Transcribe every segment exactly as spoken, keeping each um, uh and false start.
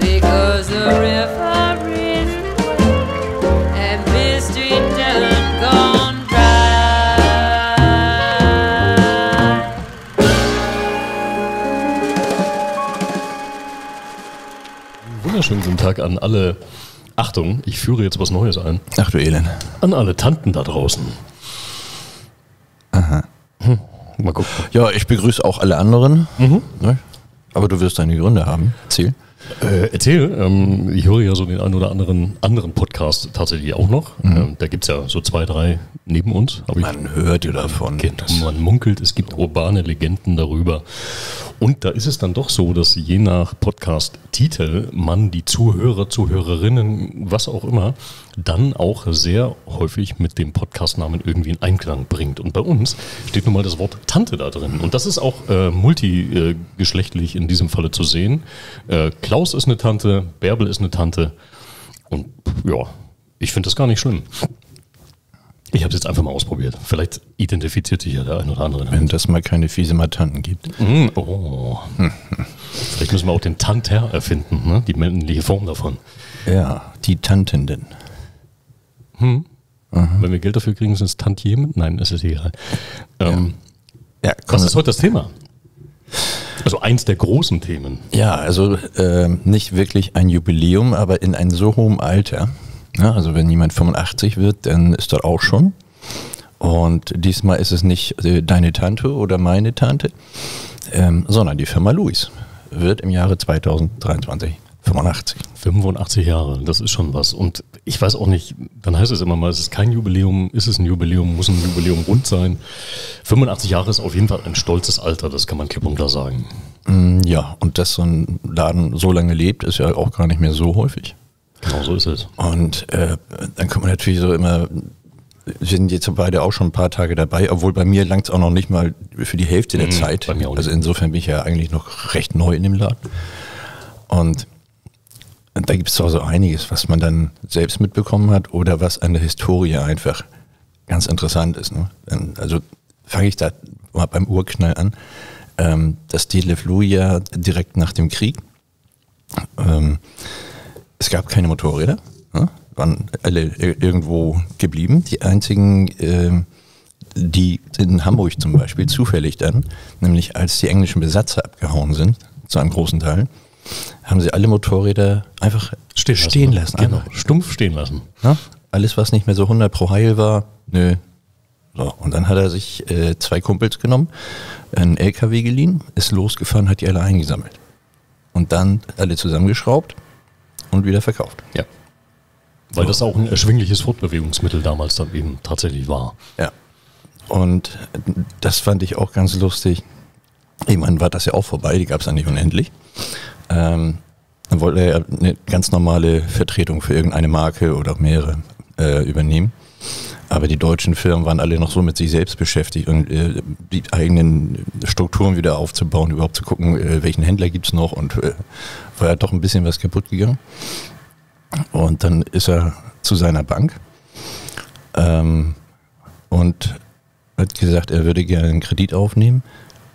because the river is wet and Mill Street done gone dry. Wunderschönen guten Tag an alle. Achtung, ich führe jetzt was Neues ein. Ach du Elend. An alle Tanten da draußen. Aha. Hm. Mal gucken. Ja, ich begrüße auch alle anderen. Mhm. Aber du wirst deine Gründe haben. Erzähl. Äh, erzähl. Ähm, ich höre ja so den einen oder anderen anderen Podcast tatsächlich auch noch. Mhm. Ähm, da gibt es ja so zwei, drei neben uns. Hab man ich, hört ja davon. Kennt, man munkelt, es gibt urbane Legenden darüber. Und da ist es dann doch so, dass je nach Podcast-Titel man die Zuhörer, Zuhörerinnen, was auch immer, dann auch sehr häufig mit dem Podcastnamen irgendwie in Einklang bringt. Und bei uns steht nun mal das Wort Tante da drin. Und das ist auch äh, multigeschlechtlich in diesem Falle zu sehen. Äh, Klaus ist eine Tante, Bärbel ist eine Tante. Und ja, ich finde das gar nicht schlimm. Ich habe es jetzt einfach mal ausprobiert. Vielleicht identifiziert sich ja der ein oder andere. Wenn das mal keine fiese Tanten gibt. Mm, oh. Vielleicht müssen wir auch den Tanter erfinden, ne? Die männliche Form davon. Ja, die Tantenden. Hm. Wenn wir Geld dafür kriegen, sind es Tantiemen? Nein, es ist egal. Ähm, ja. Ja, was ist heute das Thema? Also eins der großen Themen. Ja, also äh, nicht wirklich ein Jubiläum, aber in einem so hohen Alter. Ja, also wenn jemand fünfundachtzig wird, dann ist das auch schon. Und diesmal ist es nicht deine Tante oder meine Tante, ähm, sondern die Firma Louis wird im Jahre zweitausenddreiundzwanzig fünfundachtzig. fünfundachtzig Jahre, das ist schon was. Und ich weiß auch nicht, dann heißt es immer mal, es ist kein Jubiläum, ist es ein Jubiläum, muss ein Jubiläum rund sein. fünfundachtzig Jahre ist auf jeden Fall ein stolzes Alter, das kann man klipp und klar sagen. Ja, und dass so ein Laden so lange lebt, ist ja auch gar nicht mehr so häufig. Genau, so ist es. Und äh, dann kommt man natürlich so immer, wir sind jetzt beide auch schon ein paar Tage dabei, obwohl bei mir langt es auch noch nicht mal für die Hälfte der mhm, Zeit. Bei mir auch nicht. Also insofern bin ich ja eigentlich noch recht neu in dem Laden. Und da gibt es doch so einiges, was man dann selbst mitbekommen hat oder was an der Historie einfach ganz interessant ist. Ne? Also fange ich da mal beim Urknall an, ähm, dass Detlef Louis ja direkt nach dem Krieg ähm, es gab keine Motorräder, ne? Waren alle irgendwo geblieben. Die einzigen, äh, die in Hamburg zum Beispiel zufällig dann, nämlich als die englischen Besatzer abgehauen sind, zu einem großen Teil, haben sie alle Motorräder einfach stehen, stehen lassen. lassen genau, stumpf stehen lassen. Ne? Alles, was nicht mehr so hundert pro heil war, nö. So, und dann hat er sich äh, zwei Kumpels genommen, einen L K W geliehen, ist losgefahren, hat die alle eingesammelt. Und dann alle zusammengeschraubt. Und wieder verkauft. Ja. Weil so. Das auch ein erschwingliches Fortbewegungsmittel damals dann eben tatsächlich war. Ja. Und das fand ich auch ganz lustig. Irgendwann war das ja auch vorbei, die gab es ja nicht unendlich. Ähm, dann wollte er eine ganz normale Vertretung für irgendeine Marke oder mehrere äh, übernehmen. Aber die deutschen Firmen waren alle noch so mit sich selbst beschäftigt und äh, die eigenen Strukturen wieder aufzubauen, überhaupt zu gucken, äh, welchen Händler gibt es noch und äh, war ja doch ein bisschen was kaputt gegangen. Und dann ist er zu seiner Bank ähm, und hat gesagt, er würde gerne einen Kredit aufnehmen,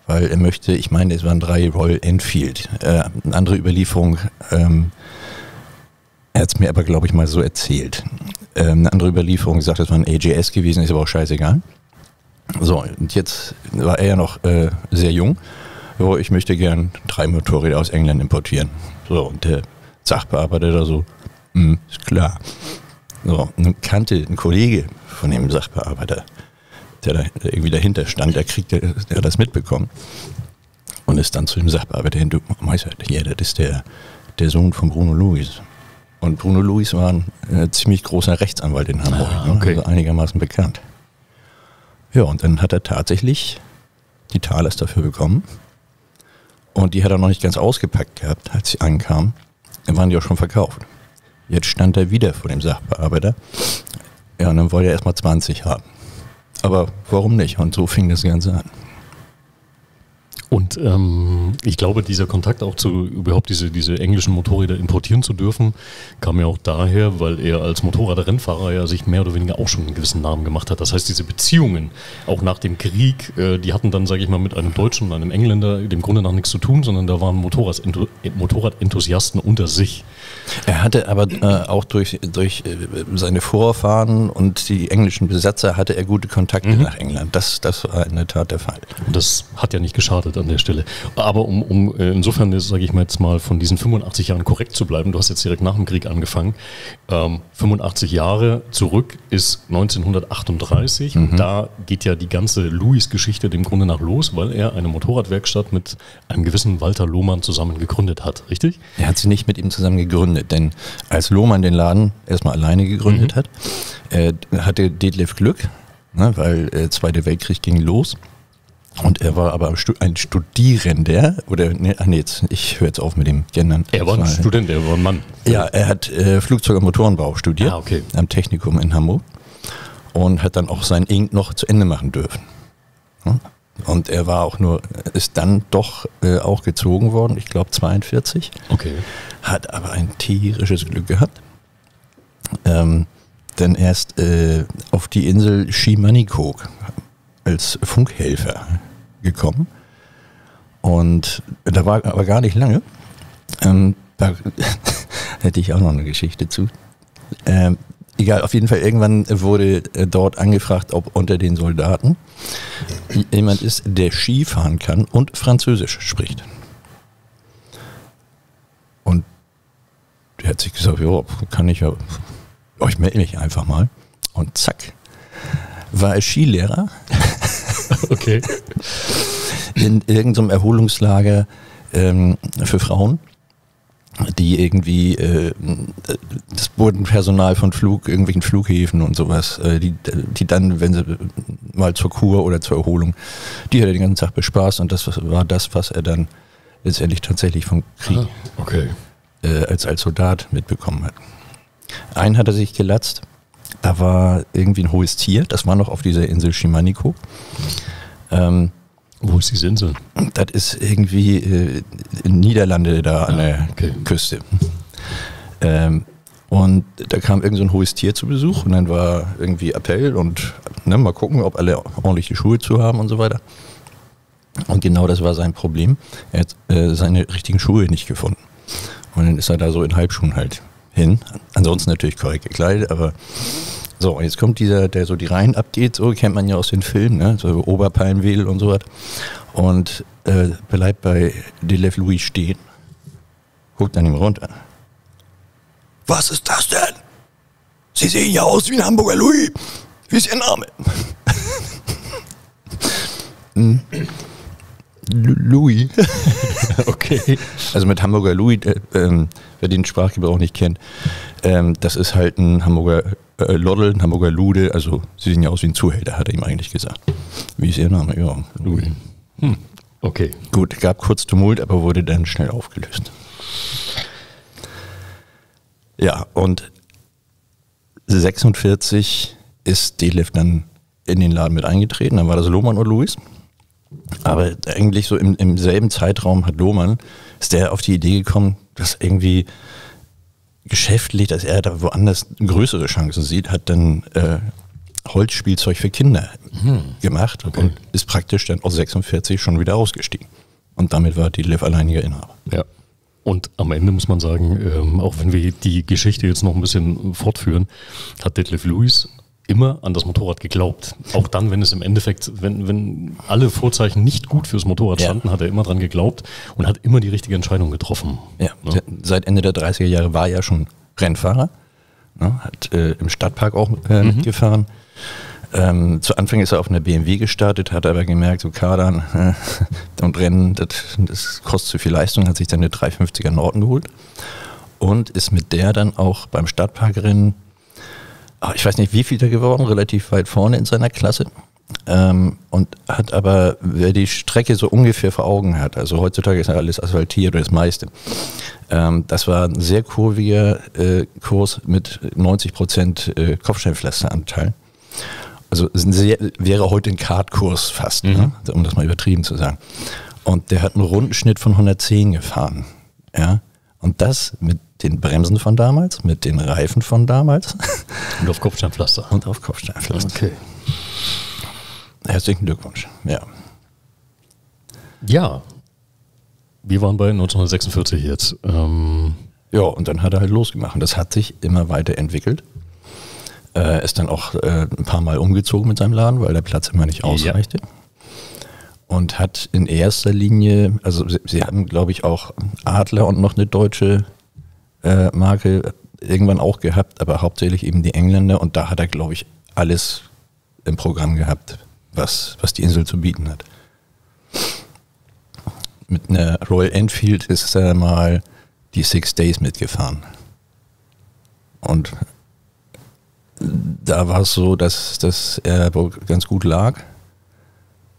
weil er möchte, ich meine, es waren drei Royal Enfield, äh, eine andere Überlieferung, ähm, er hat es mir aber, glaube ich, mal so erzählt. Ähm, eine andere Überlieferung sagt, es war ein A J S gewesen, ist aber auch scheißegal. So, und jetzt war er ja noch äh, sehr jung. So, ich möchte gern drei Motorräder aus England importieren. So, und der Sachbearbeiter da so, mh, ist klar. So, nun kannte ein Kollege von dem Sachbearbeiter, der da irgendwie dahinter stand, der, kriegt, der, der hat das mitbekommen. Und ist dann zu dem Sachbearbeiter hin, du Meister, ja, das ist der, der Sohn von Bruno Louis. Und Bruno Louis war ein äh, ziemlich großer Rechtsanwalt in Hamburg, ah, okay. Ne? Also einigermaßen bekannt. Ja, und dann hat er tatsächlich die Thalers dafür bekommen. Und die hat er noch nicht ganz ausgepackt gehabt, als sie ankamen. Dann waren die auch schon verkauft. Jetzt stand er wieder vor dem Sachbearbeiter. Ja, und dann wollte er erstmal zwanzig haben. Aber warum nicht? Und so fing das Ganze an. Und ähm, ich glaube, dieser Kontakt auch zu überhaupt diese, diese englischen Motorräder importieren zu dürfen, kam ja auch daher, weil er als Motorradrennfahrer ja sich mehr oder weniger auch schon einen gewissen Namen gemacht hat. Das heißt, diese Beziehungen, auch nach dem Krieg, äh, die hatten dann, sage ich mal, mit einem Deutschen und einem Engländer dem Grunde nach nichts zu tun, sondern da waren Motorradenthusiasten unter sich. Er hatte aber äh, auch durch, durch seine Vorfahren und die englischen Besatzer hatte er gute Kontakte mhm. nach England. Das, das war in der Tat der Fall. Und das hat ja nicht geschadet an der Stelle. Aber um, um insofern, sage ich mal jetzt mal, von diesen fünfundachtzig Jahren korrekt zu bleiben, du hast jetzt direkt nach dem Krieg angefangen, ähm, fünfundachtzig Jahre zurück ist neunzehnhundertachtunddreißig. Mhm. Da geht ja die ganze Louis-Geschichte dem Grunde nach los, weil er eine Motorradwerkstatt mit einem gewissen Walter Lohmann zusammen gegründet hat, richtig? Er hat sie nicht mit ihm zusammen gegründet, denn als Lohmann den Laden erstmal alleine gegründet mhm. hat, äh, hatte Detlef Glück, ne, weil der äh, Zweite Weltkrieg ging los. Und er war aber ein Studierender, oder, nee, ach nee, jetzt, ich höre jetzt auf mit dem Gendern. Er war ein Student, er war ein Mann. Ja, er hat äh, Flugzeug- und Motorenbau studiert, ah, okay. am Technikum in Hamburg und hat dann auch sein Ink noch zu Ende machen dürfen. Hm? Und er war auch nur, ist dann doch äh, auch gezogen worden, ich glaube zweiundvierzig, okay. hat aber ein tierisches Glück gehabt. Ähm, denn erst äh, auf die Insel Schiermonnikoog als Funkhelfer gekommen und da war aber gar nicht lange, ähm, da hätte ich auch noch eine Geschichte zu, ähm, egal, auf jeden Fall irgendwann wurde dort angefragt, ob unter den Soldaten jemand ist, der Ski fahren kann und Französisch spricht. Und der hat sich gesagt, ja, kann ich ja, ich melde mich einfach mal und zack, war er Skilehrer. Okay. In irgendeinem Erholungslager ähm, für Frauen, die irgendwie, äh, das Bodenpersonal von Flug, irgendwelchen Flughäfen und sowas, äh, die, die dann, wenn sie mal zur Kur oder zur Erholung, die hat er den ganzen Tag bespaßt und das war das, was er dann letztendlich tatsächlich vom Krieg ah, okay. äh, als, als Soldat mitbekommen hat. Einen hat er sich gelatzt. Da war irgendwie ein hohes Tier, das war noch auf dieser Insel Schiermonnikoog. Ähm, Wo ist diese Insel? Das ist irgendwie äh, in Niederlande da an der okay. Küste. Ähm, und da kam irgend so ein hohes Tier zu Besuch und dann war irgendwie Appell und ne, mal gucken, ob alle ordentlich die Schuhe zu haben und so weiter. Und genau das war sein Problem. Er hat äh, seine richtigen Schuhe nicht gefunden. Und dann ist er da so in Halbschuhen halt hin. Ansonsten natürlich korrekt gekleidet, aber so, jetzt kommt dieser, der so die Reihen abgeht, so kennt man ja aus den Filmen, ne? So Oberpalmwedel und so was. Und äh, bleibt bei Detlef Louis stehen, guckt an ihm runter. Was ist das denn? Sie sehen ja aus wie ein Hamburger Louis. Wie ist Ihr Name? hm. Louis. Okay. Also mit Hamburger Louis, äh, ähm, wer den Sprachgebrauch nicht kennt, ähm, das ist halt ein Hamburger äh, Loddel, ein Hamburger Lude, also sie sehen ja aus wie ein Zuhälter, hat er ihm eigentlich gesagt. Wie ist Ihr Name? Ja, Louis. Hm. Okay. Gut, gab kurz Tumult, aber wurde dann schnell aufgelöst. Ja, und sechsundvierzig ist Detlef dann in den Laden mit eingetreten, dann war das Lohmann und Louis. Aber eigentlich so im, im selben Zeitraum hat Lohmann, ist der auf die Idee gekommen, dass irgendwie geschäftlich, dass er da woanders größere Chancen sieht, hat dann äh, Holzspielzeug für Kinder hm. gemacht okay. und ist praktisch dann aus sechsundvierzig schon wieder ausgestiegen. Und damit war Detlef alleiniger Inhaber. Ja. Und am Ende muss man sagen, ähm, auch wenn wir die Geschichte jetzt noch ein bisschen fortführen, hat Detlef Louis immer an das Motorrad geglaubt. Auch dann, wenn es im Endeffekt, wenn, wenn alle Vorzeichen nicht gut fürs Motorrad standen, ja. hat er immer dran geglaubt und hat immer die richtige Entscheidung getroffen. Ja. Ja. Seit Ende der dreißiger Jahre war er schon Rennfahrer, ne? Hat äh, im Stadtpark auch äh, mhm. mitgefahren. Ähm, zu Anfang ist er auf einer B M W gestartet, hat aber gemerkt, so Kadern äh, und Rennen, das, das kostet zu viel Leistung, hat sich dann eine dreihundertfünfziger Norton geholt und ist mit der dann auch beim Stadtparkrennen, ich weiß nicht wie viel da geworden, relativ weit vorne in seiner Klasse ähm, und hat aber, wer die Strecke so ungefähr vor Augen hat, also heutzutage ist ja alles asphaltiert oder das meiste, ähm, das war ein sehr kurviger äh, Kurs mit neunzig Prozent äh, Kopfsteinpflasteranteil, also sehr, wäre heute ein Kartkurs fast, mhm. ne? um das mal übertrieben zu sagen. Und der hat einen Rundenschnitt von hundertzehn gefahren. Ja? Und das mit den Bremsen von damals, mit den Reifen von damals. Und auf Kopfsteinpflaster. Und auf Kopfsteinpflaster. Okay. Herzlichen Glückwunsch. Ja. Ja. Wir waren bei neunzehnhundertsechsundvierzig jetzt. Ähm ja, und dann hat er halt losgemacht. Das hat sich immer weiterentwickelt. Er äh, ist dann auch äh, ein paar Mal umgezogen mit seinem Laden, weil der Platz immer nicht ausreichte. Ja. Und hat in erster Linie, also sie, sie haben, glaube ich, auch Adler und noch eine deutsche äh, Marke irgendwann auch gehabt, aber hauptsächlich eben die Engländer. Und da hat er, glaube ich, alles im Programm gehabt, was, was die Insel zu bieten hat. Mit einer Royal Enfield ist er mal die Six Days mitgefahren. Und da war es so, dass, dass er ganz gut lag.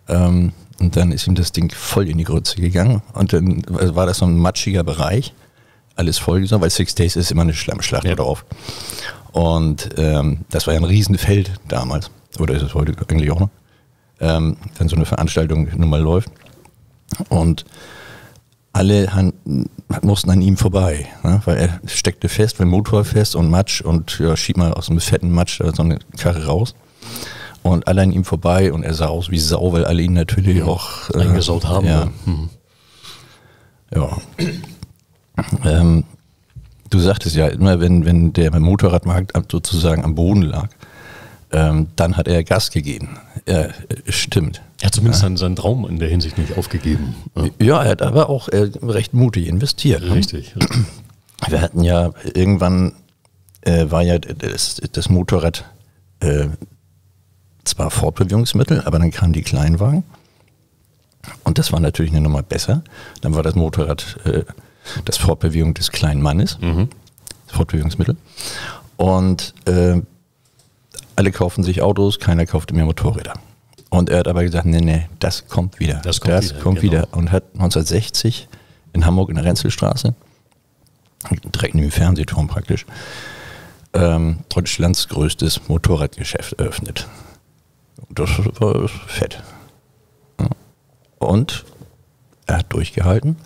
Ähm, und dann ist ihm das Ding voll in die Grütze gegangen. Und dann war das so ein matschiger Bereich. Alles vollgesogen, weil Six Days ist immer eine Schlammschlacht ja. drauf. Und ähm, das war ja ein Riesenfeld damals. Oder ist es heute eigentlich auch noch? Ähm, wenn so eine Veranstaltung nun mal läuft. Und alle han, mussten an ihm vorbei, ne? Weil er steckte fest, wenn Motor fest und Matsch und ja, schieb mal aus einem fetten Matsch so eine Karre raus. Und alle an ihm vorbei und er sah aus wie Sau, weil alle ihn natürlich ja, auch äh, eingesaut haben. Ja. Hm. ja. ähm, du sagtest ja immer, wenn, wenn der Motorradmarkt sozusagen am Boden lag, ähm, dann hat er Gas gegeben. Ja, stimmt. Er hat zumindest ja. seinen, seinen Traum in der Hinsicht nicht aufgegeben. Ja, ja er hat aber auch äh, recht mutig investiert. Richtig. Ne? Wir hatten ja irgendwann, äh, war ja das, das Motorrad äh, zwar Fortbewegungsmittel, aber dann kamen die Kleinwagen. Und das war natürlich eine Nummer besser. Dann war das Motorrad äh, das Fortbewegung des kleinen Mannes, mhm. das Fortbewegungsmittel. Und äh, alle kauften sich Autos, keiner kaufte mehr Motorräder. Und er hat aber gesagt, nee, nee, das kommt wieder. Das kommt, das wieder, kommt genau. wieder. Und hat neunzehnhundertsechzig in Hamburg in der Renzelstraße, direkt neben dem Fernsehturm praktisch, ähm, Deutschlands größtes Motorradgeschäft eröffnet. Das war fett. Und er hat durchgehalten.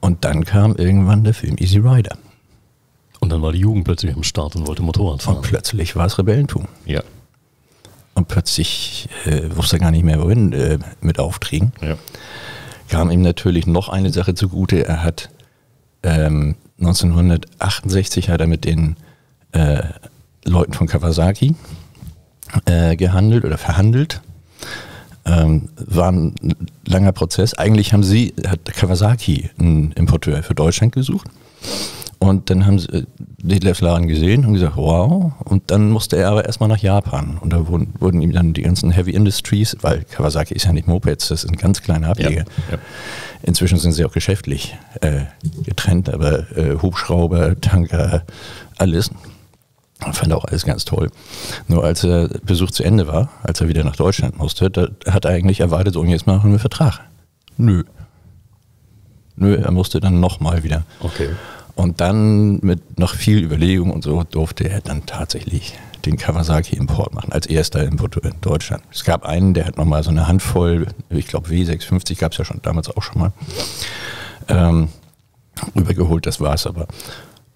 Und dann kam irgendwann der Film Easy Rider. Und dann war die Jugend plötzlich am Start und wollte Motorrad fahren. Und plötzlich war es Rebellentum. Ja. Und plötzlich äh, wusste er gar nicht mehr, wohin äh, mit Aufträgen. Ja. Kam ihm natürlich noch eine Sache zugute. Er hat ähm, neunzehnhundertachtundsechzig hat er mit den äh, Leuten von Kawasaki äh, gehandelt oder verhandelt. Ähm, war ein langer Prozess. Eigentlich haben sie, hat Kawasaki einen Importeur für Deutschland gesucht. Und dann haben sie Detlefs Laden gesehen und gesagt, wow. Und dann musste er aber erstmal nach Japan. Und da wurden, wurden ihm dann die ganzen Heavy Industries, weil Kawasaki ist ja nicht Mopeds, das sind ganz kleine Ableger. Ja, ja. Inzwischen sind sie auch geschäftlich äh, getrennt, aber äh, Hubschrauber, Tanker, alles. Ich fand auch alles ganz toll. Nur als der Besuch zu Ende war, als er wieder nach Deutschland musste, da hat er eigentlich erwartet, so jetzt machen wir einen Vertrag. Nö. Nö, er musste dann nochmal wieder. Okay. Und dann mit noch viel Überlegung und so durfte er dann tatsächlich den Kawasaki-Import machen, als erster Importeur in Deutschland. Es gab einen, der hat nochmal so eine Handvoll, ich glaube W sechshundertfünfzig gab es ja schon damals auch schon mal, ähm, rübergeholt, das war es aber.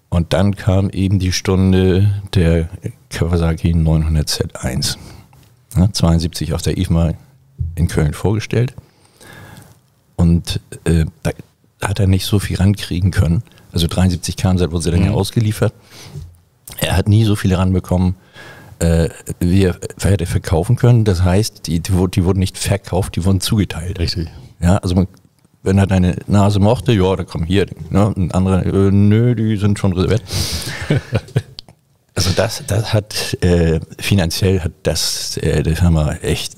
Und dann kam eben die Stunde der Kawasaki neunhundert Z eins, ne, zweiundsiebzig auf der I F M A in Köln vorgestellt. Und äh, da hat er nicht so viel rankriegen können. Also dreiundsiebzig K M Z wurde sie dann ja ausgeliefert. Er hat nie so viele ranbekommen, äh, wie er hätte verkaufen können. Das heißt, die, die, die wurden nicht verkauft, die wurden zugeteilt. Richtig. Ja, also man, wenn er deine Nase mochte, ja, dann komm hier. Ne? Ein anderer, äh, nö, die sind schon reserviert. Also das, das hat, äh, finanziell hat das äh, der Firma echt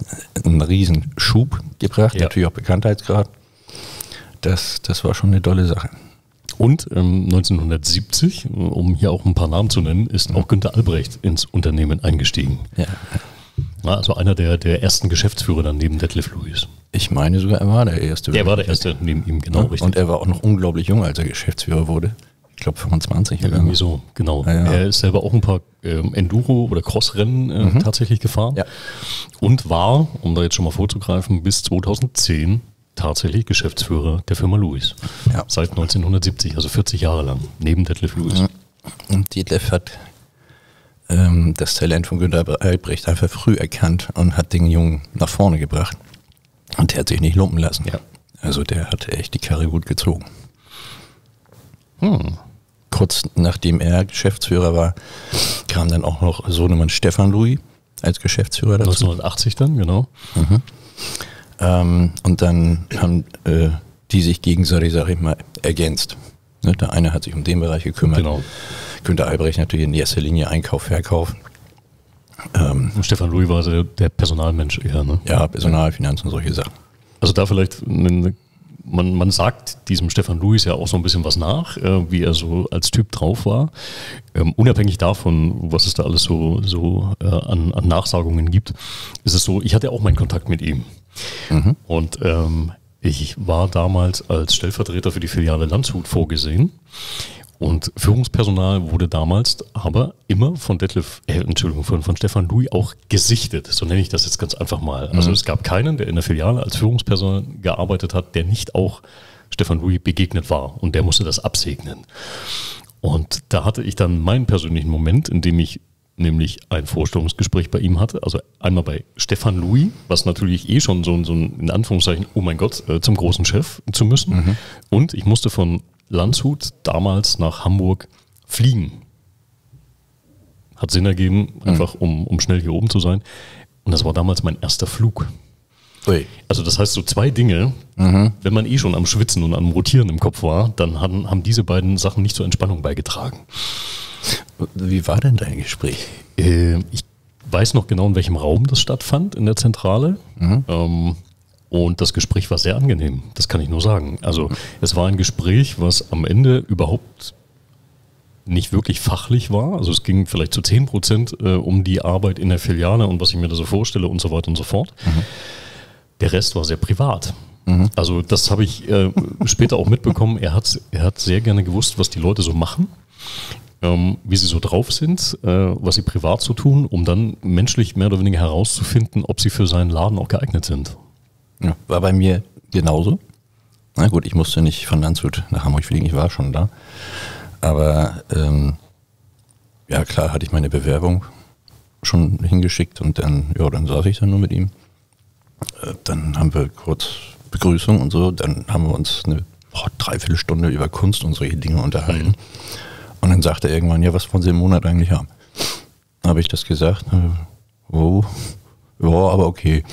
einen riesen Schub gebracht. Ja. Natürlich auch Bekanntheitsgrad. Das, das war schon eine tolle Sache. Und ähm, neunzehnhundertsiebzig, um hier auch ein paar Namen zu nennen, ist auch Günther Albrecht ins Unternehmen eingestiegen. Ja. Also einer der, der ersten Geschäftsführer dann neben Detlef Louis. Ich meine sogar, er war der Erste. Er war der Erste neben ihm, genau, ja, richtig. Und er war auch noch unglaublich jung, als er Geschäftsführer wurde. Ich glaube fünfundzwanzig oder ja, irgendwie so, genau. Ja, ja. Er ist selber auch ein paar ähm, Enduro- oder Crossrennen äh, mhm. tatsächlich gefahren. Ja. Und war, um da jetzt schon mal vorzugreifen, bis zweitausendzehn tatsächlich Geschäftsführer der Firma Louis. Ja. Seit neunzehnhundertsiebzig, also vierzig Jahre lang, neben Detlef Louis. Ja. Und Detlef hat ähm, das Talent von Günther Albrecht einfach früh erkannt und hat den Jungen nach vorne gebracht. Und der hat sich nicht lumpen lassen. Ja. Also der hat echt die Karre gut gezogen. Hm. Kurz nachdem er Geschäftsführer war, kam dann auch noch Sohnemann Stefan Louis als Geschäftsführer dazu. neunzehnhundertachtzig dann, genau. Mhm. Ähm, und dann haben äh, die sich gegenseitig, sag ich mal, ergänzt. Ne, der eine hat sich um den Bereich gekümmert. Genau. Günther Albrecht natürlich in erster Linie Einkauf, Verkauf. Ähm, und Stefan Louis war der, der Personalmensch eher, ne? Ja, Personal, Finanzen, solche Sachen. Also da vielleicht eine, man, man sagt diesem Stefan Louis ja auch so ein bisschen was nach, äh, wie er so als Typ drauf war. Ähm, unabhängig davon, was es da alles so, so äh, an, an Nachsagungen gibt, ist es so, ich hatte auch meinen Kontakt mit ihm. Mhm. Und ähm, ich war damals als Stellvertreter für die Filiale Landshut vorgesehen. Und Führungspersonal wurde damals aber immer von Detlef, äh, Entschuldigung, von, von Stefan Louis auch gesichtet. So nenne ich das jetzt ganz einfach mal. Also mhm. es gab keinen, der in der Filiale als Führungspersonal gearbeitet hat, der nicht auch Stefan Louis begegnet war. Und der musste das absegnen. Und da hatte ich dann meinen persönlichen Moment, in dem ich nämlich ein Vorstellungsgespräch bei ihm hatte. Also einmal bei Stefan Louis, was natürlich eh schon so ein, so ein in Anführungszeichen, oh mein Gott, äh, zum großen Chef zu müssen. Mhm. Und ich musste von Landshut damals nach Hamburg fliegen. Hat Sinn ergeben, einfach um, um schnell hier oben zu sein. Und das war damals mein erster Flug. Ui. Also das heißt so zwei Dinge, mhm. wenn man eh schon am Schwitzen und am Rotieren im Kopf war, dann haben, haben diese beiden Sachen nicht zur Entspannung beigetragen. Wie war denn dein Gespräch? Äh, ich weiß noch genau, in welchem Raum das stattfand, in der Zentrale. Mhm. Ähm, Und das Gespräch war sehr angenehm, das kann ich nur sagen. Also es war ein Gespräch, was am Ende überhaupt nicht wirklich fachlich war. Also es ging vielleicht zu zehn Prozent äh, um die Arbeit in der Filiale und was ich mir da so vorstelle und so weiter und so fort. Mhm. Der Rest war sehr privat. Mhm. Also das habe ich äh, später auch mitbekommen. Er hat, er hat sehr gerne gewusst, was die Leute so machen. Ähm, wie sie so drauf sind, äh, was sie privat so tun, um dann menschlich mehr oder weniger herauszufinden, ob sie für seinen Laden auch geeignet sind. Ja, war bei mir genauso. Na gut, ich musste nicht von Landshut nach Hamburg fliegen, ich war schon da. Aber ähm, ja, klar hatte ich meine Bewerbung schon hingeschickt und dann, ja, dann saß ich dann nur mit ihm. Äh, dann haben wir kurz Begrüßung und so, dann haben wir uns eine boah, Dreiviertelstunde über Kunst und solche Dinge unterhalten. Mhm. Und dann sagte er irgendwann, ja, was wollen Sie im Monat eigentlich haben? Dann habe ich das gesagt, oh, ja, aber okay,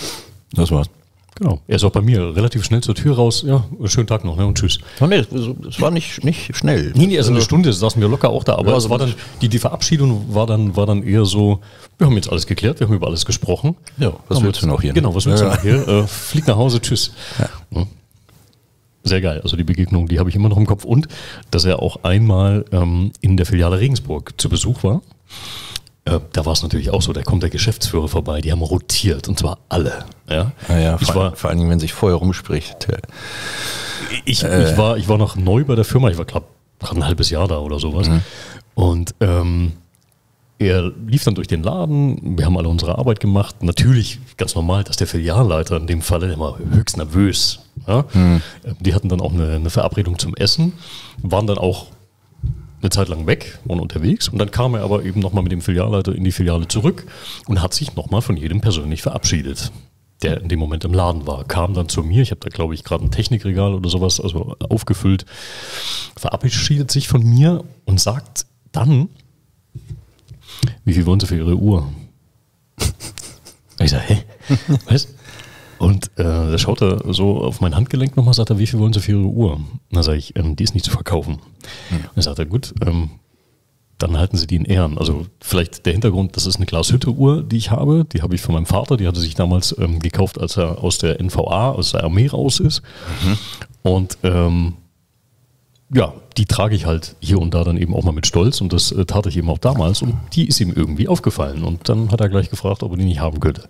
das war's. Genau. Er ist auch bei mir relativ schnell zur Tür raus. Ja, schönen Tag noch, ne? Und tschüss. Ja, nee, es war nicht, nicht schnell. Nee, nee, also eine Stunde saßen wir locker auch da. Aber ja, es war dann, die, die Verabschiedung war dann, war dann eher so, wir haben jetzt alles geklärt, wir haben über alles gesprochen. Ja, was willst du noch hier? Ne? Genau, was willst ja. du noch hier? Äh, flieg nach Hause, tschüss. Ja. Sehr geil. Also die Begegnung, die habe ich immer noch im Kopf. Und dass er auch einmal ähm, in der Filiale Regensburg zu Besuch war. Äh, da war es natürlich auch so, da kommt der Geschäftsführer vorbei, die haben rotiert und zwar alle. Ja? Ja, ja, ich vor, war, vor allen Dingen, wenn sich vorher rumspricht. Ich, äh. ich, war, ich war noch neu bei der Firma, ich war glaube ein halbes Jahr da oder sowas. Mhm. Und ähm, er lief dann durch den Laden, wir haben alle unsere Arbeit gemacht. Natürlich, ganz normal, dass der Filialleiter in dem Falle immer höchst nervös. Ja? Mhm. Die hatten dann auch eine, eine Verabredung zum Essen, waren dann auch eine Zeit lang weg und unterwegs und dann kam er aber eben nochmal mit dem Filialleiter in die Filiale zurück und hat sich nochmal von jedem persönlich verabschiedet, der in dem Moment im Laden war. Kam dann zu mir, ich habe da glaube ich gerade ein Technikregal oder sowas, also aufgefüllt, verabschiedet sich von mir und sagt dann, wie viel wollen Sie für Ihre Uhr? Ich sage, hä? Was? Und äh, da schaut er so auf mein Handgelenk nochmal, sagt er, wie viel wollen Sie für Ihre Uhr? Da sage ich, ähm, die ist nicht zu verkaufen. Mhm. Dann sagt er, gut, ähm, dann halten Sie die in Ehren. Also vielleicht der Hintergrund, das ist eine Glashütte-Uhr, die ich habe. Die habe ich von meinem Vater, die hatte sich damals ähm, gekauft, als er aus der N V A, aus der Armee raus ist. Mhm. Und ähm, ja, die trage ich halt hier und da dann eben auch mal mit Stolz und das äh, tat ich eben auch damals. Und die ist ihm irgendwie aufgefallen. Und dann hat er gleich gefragt, ob er die nicht haben könnte.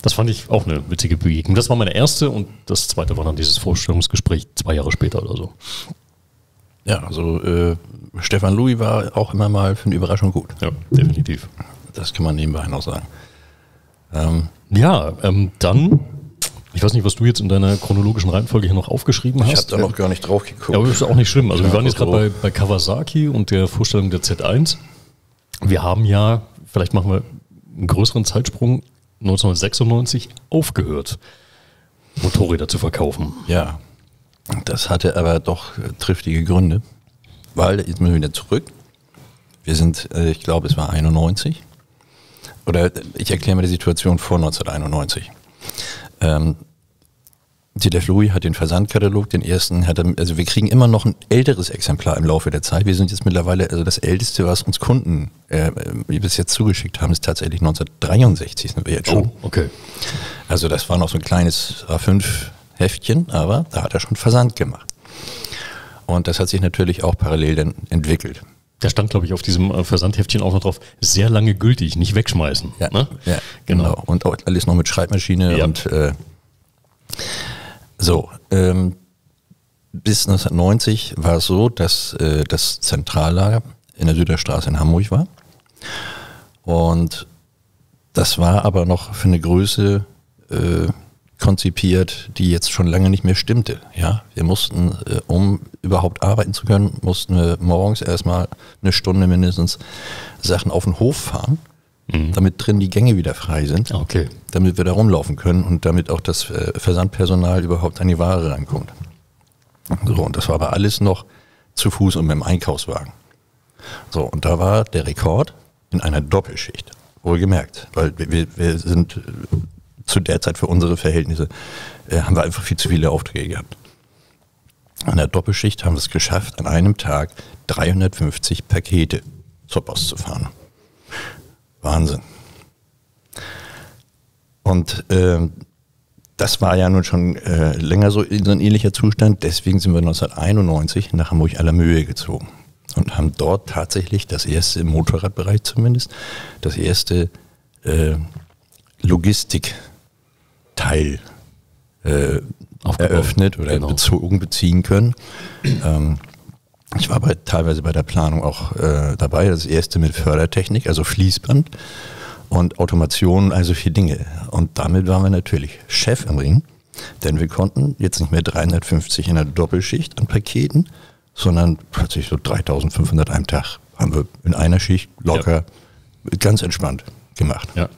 Das fand ich auch eine witzige Begegnung. Das war meine erste und das zweite war dann dieses Vorstellungsgespräch zwei Jahre später oder so. Ja, also äh, Stefan Louis war auch immer mal für eine Überraschung gut. Ja, definitiv. Das kann man nebenbei noch sagen. Ähm, ja, ähm, dann, Ich weiß nicht, was du jetzt in deiner chronologischen Reihenfolge hier noch aufgeschrieben hast. Ich habe da noch gar nicht drauf geguckt. Ja, aber ist auch nicht schlimm. Also ja, wir waren jetzt gerade bei, bei Kawasaki und der Vorstellung der Z eins. Wir haben ja, vielleicht machen wir einen größeren Zeitsprung, neunzehnhundertsechsundneunzig aufgehört, Motorräder zu verkaufen. Ja, das hatte aber doch triftige Gründe, weil, jetzt müssen wir wieder zurück, wir sind, ich glaube es war einundneunzig, oder ich erkläre mir die Situation vor neunzehnhunderteinundneunzig. Ähm, Detlef Louis hat den Versandkatalog, den ersten, hat er, also wir kriegen immer noch ein älteres Exemplar im Laufe der Zeit. Wir sind jetzt mittlerweile, also das älteste, was uns Kunden äh, bis jetzt zugeschickt haben, ist tatsächlich neunzehnhundertdreiundsechzig, sind wir jetzt schon. Oh, okay. Also das war noch so ein kleines A fünf Heftchen, aber da hat er schon Versand gemacht. Und das hat sich natürlich auch parallel dann entwickelt. Da stand, glaube ich, auf diesem Versandheftchen auch noch drauf, sehr lange gültig, nicht wegschmeißen. Ja, ne? Ja, genau. Genau. Und auch alles noch mit Schreibmaschine, ja. Und äh, so. Ähm, bis neunzehnhundertneunzig war es so, dass äh, das Zentrallager in der Süderstraße in Hamburg war. Und das war aber noch für eine Größe äh, konzipiert, die jetzt schon lange nicht mehr stimmte. Ja, wir mussten, äh, um überhaupt arbeiten zu können, mussten wir morgens erstmal eine Stunde mindestens Sachen auf den Hof fahren, mhm, damit drin die Gänge wieder frei sind, okay, damit wir da rumlaufen können und damit auch das äh, Versandpersonal überhaupt an die Ware rankommt. So, und das war aber alles noch zu Fuß und mit dem Einkaufswagen. So, und da war der Rekord in einer Doppelschicht, wohlgemerkt, weil wir, wir sind zu der Zeit für unsere Verhältnisse, äh, haben wir einfach viel zu viele Aufträge gehabt. An der Doppelschicht haben wir es geschafft, an einem Tag dreihundertfünfzig Pakete zur Post zu fahren. Wahnsinn. Und ähm, das war ja nun schon äh, länger so, so ein ähnlicher Zustand. Deswegen sind wir neunzehnhunderteinundneunzig nach Hamburg-Allermöhe gezogen und haben dort tatsächlich das erste, im Motorradbereich zumindest, das erste äh, Logistik- Teil äh, eröffnet oder genau, bezogen, beziehen können. Ähm, ich war bei, teilweise bei der Planung auch äh, dabei, das erste mit Fördertechnik, also Fließband und Automation, also vier Dinge. Und damit waren wir natürlich Chef im Ring, denn wir konnten jetzt nicht mehr dreihundertfünfzig in der Doppelschicht an Paketen, sondern plötzlich so dreitausendfünfhundert am Tag haben wir in einer Schicht locker, ja, ganz entspannt gemacht. Ja.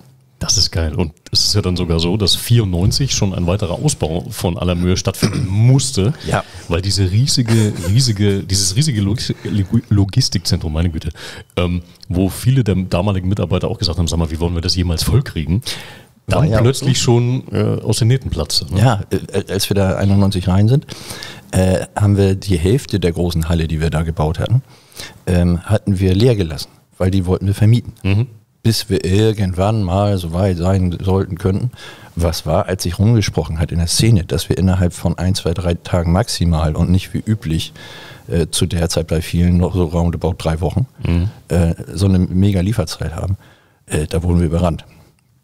Das ist geil. Und es ist ja dann sogar so, dass vierundneunzig schon ein weiterer Ausbau von Allermöhe stattfinden musste, ja, weil diese riesige, riesige, dieses riesige Logistikzentrum, meine Güte, ähm, wo viele der damaligen Mitarbeiter auch gesagt haben, sag mal, wie wollen wir das jemals vollkriegen, dann ja plötzlich so schon äh, aus den Nähten platzte. Ne? Ja, äh, als wir da einundneunzig rein sind, äh, haben wir die Hälfte der großen Halle, die wir da gebaut hatten, ähm, hatten wir leer gelassen, weil die wollten wir vermieten. Mhm. Bis wir irgendwann mal so weit sein sollten könnten, was war, als sich rumgesprochen hat in der Szene, dass wir innerhalb von ein, zwei, drei Tagen maximal und nicht wie üblich äh, zu der Zeit bei vielen noch so roundabout drei Wochen, mhm, äh, so eine mega Lieferzeit haben, äh, da wurden wir überrannt.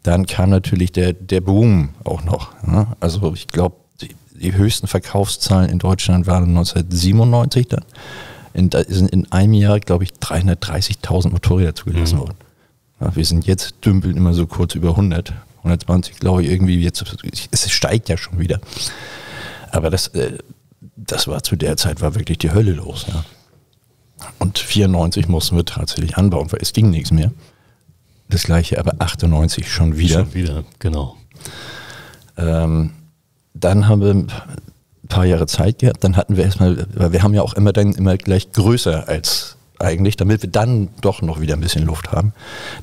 Dann kam natürlich der, der Boom auch noch. Ne? Also ich glaube, die, die höchsten Verkaufszahlen in Deutschland waren neunzehnhundertsiebenundneunzig dann. In, in einem Jahr, glaube ich, dreihundertdreißigtausend Motorräder zugelassen, mhm, worden. Wir sind jetzt, dümpeln immer so kurz über hundert, hundertzwanzig, glaube ich, irgendwie jetzt, es steigt ja schon wieder. Aber das, das war zu der Zeit, war wirklich die Hölle los. Ja. Und vierundneunzig mussten wir tatsächlich anbauen, weil es ging nichts mehr. Das gleiche, aber achtundneunzig schon wieder. Schon wieder, genau. Ähm, dann haben wir ein paar Jahre Zeit gehabt, dann hatten wir erstmal, weil wir haben ja auch immer dann immer gleich größer als eigentlich, damit wir dann doch noch wieder ein bisschen Luft haben.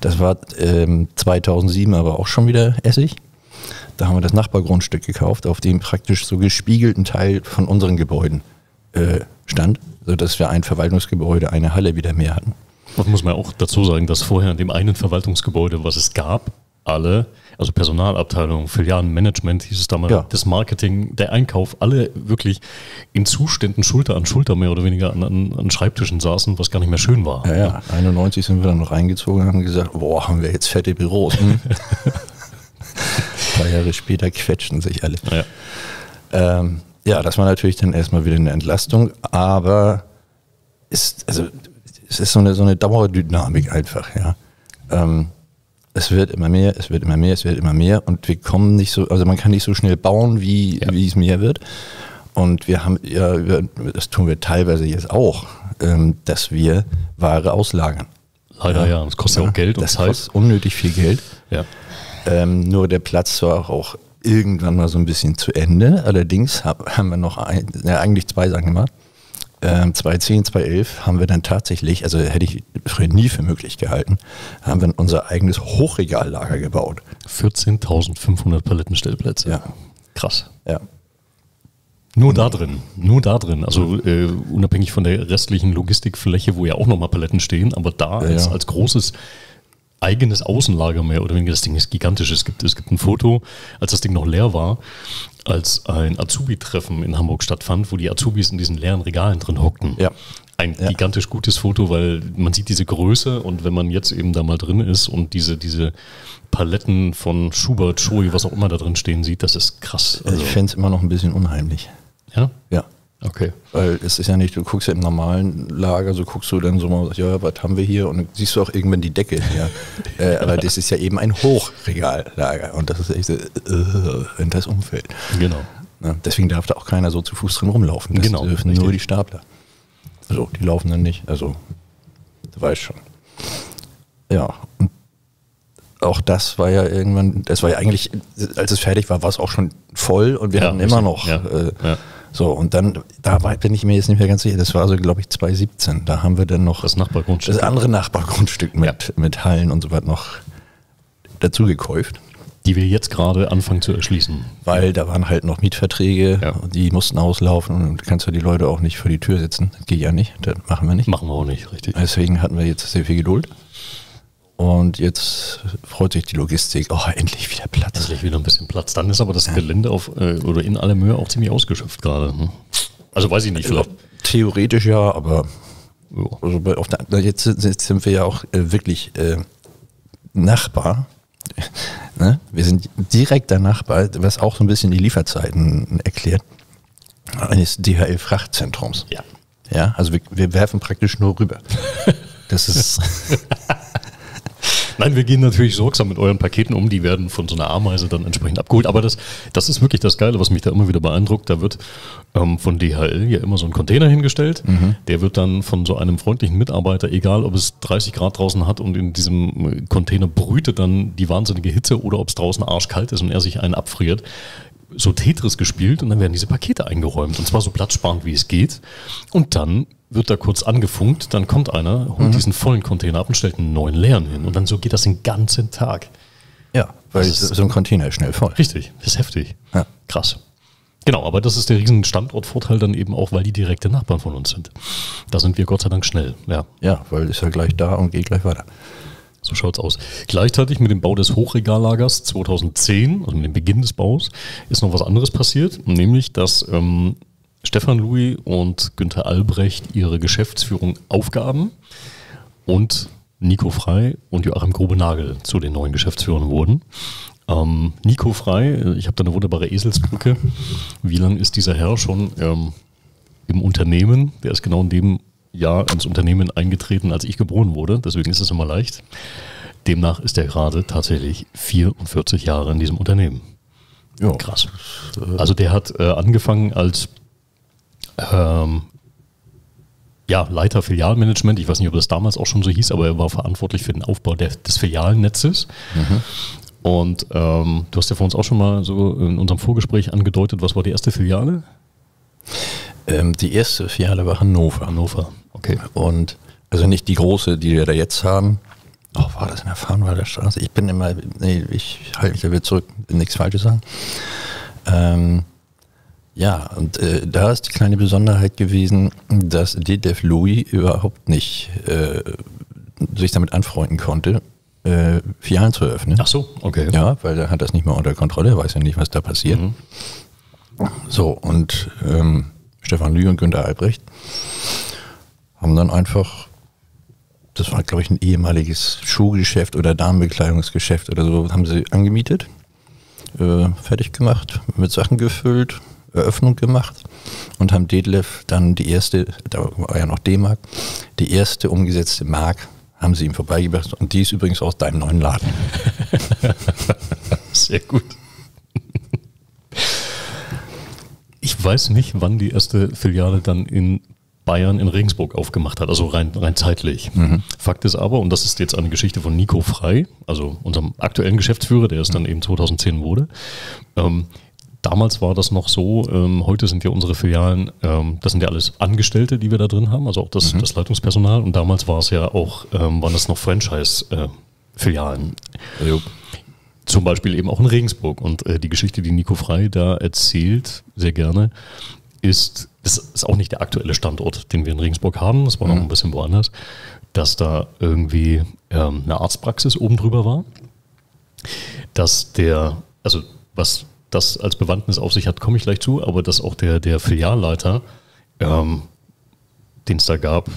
Das war ähm, zweitausendsieben aber auch schon wieder Essig. Da haben wir das Nachbargrundstück gekauft, auf dem praktisch so gespiegelten Teil von unseren Gebäuden äh, stand, sodass wir ein Verwaltungsgebäude, eine Halle wieder mehr hatten. Das muss man auch dazu sagen, dass vorher in dem einen Verwaltungsgebäude, was es gab, alle, also Personalabteilung, Filialenmanagement hieß es damals, ja, das Marketing, der Einkauf, alle wirklich in Zuständen Schulter an Schulter mehr oder weniger an, an, an Schreibtischen saßen, was gar nicht mehr schön war. Ja, ja. einundneunzig sind wir dann noch reingezogen und haben gesagt, boah, haben wir jetzt fette Büros. Hm? Ein paar Jahre später quetschen sich alle. Ja, ähm, ja, das war natürlich dann erstmal wieder eine Entlastung, aber ist, also, es ist so eine, so eine Dauerdynamik einfach. Ja. Ähm, es wird immer mehr, es wird immer mehr, es wird immer mehr und wir kommen nicht so, also man kann nicht so schnell bauen, wie, ja. wie es mehr wird. Und wir haben, ja, das tun wir teilweise jetzt auch, dass wir Ware auslagern. Leider ja, ja. das kostet ja auch Geld und das Zeit. Das kostet unnötig viel Geld. Ja. Ähm, nur der Platz war auch irgendwann mal so ein bisschen zu Ende. Allerdings haben wir noch ein, ja, eigentlich zwei Sachen gemacht. Ähm, zweitausendzehn, zweitausendelf haben wir dann tatsächlich, also hätte ich früher nie für möglich gehalten, haben wir unser eigenes Hochregallager gebaut. vierzehntausendfünfhundert Palettenstellplätze. Ja. Krass. Ja. Nur da drin, nur da drin, also äh, unabhängig von der restlichen Logistikfläche, wo ja auch nochmal Paletten stehen, aber da ja, als, ja. als großes eigenes Außenlager mehr oder weniger, das Ding ist gigantisch, es gibt, es gibt ein Foto, als das Ding noch leer war, als ein Azubi-Treffen in Hamburg stattfand, wo die Azubis in diesen leeren Regalen drin hockten. Ja. Ein ja. gigantisch gutes Foto, weil man sieht diese Größe und wenn man jetzt eben da mal drin ist und diese, diese Paletten von Schubert, Schowy, was auch immer da drin stehen sieht, das ist krass. Also ich fände es immer noch ein bisschen unheimlich. Ja? Ja. Okay. Weil es ist ja nicht, du guckst ja im normalen Lager, so guckst du dann so mal, ja, was haben wir hier? Und dann siehst du auch irgendwann die Decke. Ja. äh, aber das ist ja eben ein Hochregallager und das ist echt so, uh, in das Umfeld. Genau. Ja, deswegen darf da auch keiner so zu Fuß drin rumlaufen. Das genau. dürfen nur die Stapler. Also die laufen dann nicht. Also du weißt schon. Ja. Und auch das war ja irgendwann, das war ja eigentlich, als es fertig war, war es auch schon voll und wir ja, hatten immer noch. Ja, äh, ja. So, und dann, da bin ich mir jetzt nicht mehr ganz sicher, das war so, glaube ich, zweitausendsiebzehn, da haben wir dann noch das Nachbargrundstück, das andere Nachbargrundstück mit, ja. mit Hallen und so was noch dazu gekauft. Die wir jetzt gerade anfangen zu erschließen. Weil da waren halt noch Mietverträge, ja. die mussten auslaufen und du kannst ja die Leute auch nicht vor die Tür setzen, das geht ja nicht, das machen wir nicht. Machen wir auch nicht, richtig. Deswegen hatten wir jetzt sehr viel Geduld. Und jetzt freut sich die Logistik, oh, endlich wieder Platz. Endlich wieder ein bisschen Platz. Dann ist aber das ja. Gelände auf, äh, oder in Allermöhe auch ziemlich ausgeschöpft gerade. Ne? Also weiß ich nicht, vielleicht. Theoretisch ja, aber ja. Also bei, auf der, jetzt, jetzt sind wir ja auch äh, wirklich äh, Nachbar. Ne? Wir sind direkter Nachbar, was auch so ein bisschen die Lieferzeiten erklärt, eines D H L-Frachtzentrums. Ja. Ja, also wir, wir werfen praktisch nur rüber. Das ist... Nein, wir gehen natürlich sorgsam mit euren Paketen um, die werden von so einer Ameise dann entsprechend abgeholt, aber das, das ist wirklich das Geile, was mich da immer wieder beeindruckt, da wird ähm, von D H L ja immer so ein Container hingestellt, mhm. der wird dann von so einem freundlichen Mitarbeiter, egal ob es dreißig Grad draußen hat und in diesem Container brütet dann die wahnsinnige Hitze oder ob es draußen arschkalt ist und er sich einen abfriert, so Tetris gespielt und dann werden diese Pakete eingeräumt und zwar so platzsparend wie es geht und dann wird da kurz angefunkt, dann kommt einer, holt mhm. diesen vollen Container ab und stellt einen neuen leeren hin und dann so geht das den ganzen Tag. Ja, weil das ist so ein Container ist schnell voll. Richtig, das ist heftig. Ja. Krass. Genau, aber das ist der riesen Standortvorteil dann eben auch, weil die direkte Nachbarn von uns sind. Da sind wir Gott sei Dank schnell. Ja, ja, weil ist ja gleich da und geht gleich weiter. So schaut's aus. Gleichzeitig mit dem Bau des Hochregallagers zweitausendzehn, also mit dem Beginn des Baus, ist noch was anderes passiert, nämlich dass ähm, Stefan Louis und Günther Albrecht ihre Geschäftsführung aufgaben und Nico Frei und Joachim Grubenagel zu den neuen Geschäftsführern wurden. Ähm, Nico Frei, ich habe da eine wunderbare Eselsbrücke. Wie lange ist dieser Herr schon ähm, im Unternehmen? Der ist genau in dem Jahr ins Unternehmen eingetreten, als ich geboren wurde. Deswegen ist es immer leicht. Demnach ist er gerade tatsächlich vierundvierzig Jahre in diesem Unternehmen. Ja. Krass. Also der hat äh, angefangen als Ähm, ja, Leiter Filialmanagement, ich weiß nicht, ob das damals auch schon so hieß, aber er war verantwortlich für den Aufbau der, des Filialnetzes. Mhm. Und ähm, du hast ja vor uns auch schon mal so in unserem Vorgespräch angedeutet, was war die erste Filiale? Ähm, die erste Filiale war Hannover. Hannover, okay. Und also nicht die große, die wir da jetzt haben. Oh, war das in der Farnwalder Straße? Ich bin immer, nee, ich halte mich da wieder zurück, nichts Falsches sagen. Ähm, Ja, und äh, da ist die kleine Besonderheit gewesen, dass Detlef Louis überhaupt nicht äh, sich damit anfreunden konnte, äh, Filialen zu eröffnen. Ach so, okay. Ja, weil er hat das nicht mehr unter Kontrolle, er weiß ja nicht, was da passiert. Mhm. So, und ähm, Stefan Louis und Günther Albrecht haben dann einfach, das war glaube ich ein ehemaliges Schuhgeschäft oder Damenbekleidungsgeschäft oder so, haben sie angemietet, äh, fertig gemacht, mit Sachen gefüllt, Eröffnung gemacht und haben Detlef dann die erste, da war ja noch D-Mark, die erste umgesetzte Mark haben sie ihm vorbeigebracht. Und die ist übrigens aus deinem neuen Laden. Sehr gut. Ich weiß nicht, wann die erste Filiale dann in Bayern in Regensburg aufgemacht hat, also rein, rein zeitlich. Mhm. Fakt ist aber, und das ist jetzt eine Geschichte von Nico Frei, also unserem aktuellen Geschäftsführer, der es dann eben zweitausendzehn wurde. Ähm, damals war das noch so, ähm, heute sind ja unsere Filialen, ähm, das sind ja alles Angestellte, die wir da drin haben, also auch das, mhm. das Leitungspersonal. Und damals war es ja auch, ähm, waren das noch Franchise-Filialen. Äh, ja. Zum Beispiel eben auch in Regensburg. Und äh, die Geschichte, die Nico Frei da erzählt, sehr gerne, ist, das ist auch nicht der aktuelle Standort, den wir in Regensburg haben, das war noch mhm. ein bisschen woanders, dass da irgendwie ähm, eine Arztpraxis oben drüber war, dass der, also was das als Bewandtnis auf sich hat, komme ich gleich zu, aber dass auch der, der Filialleiter, ähm, den es da gab,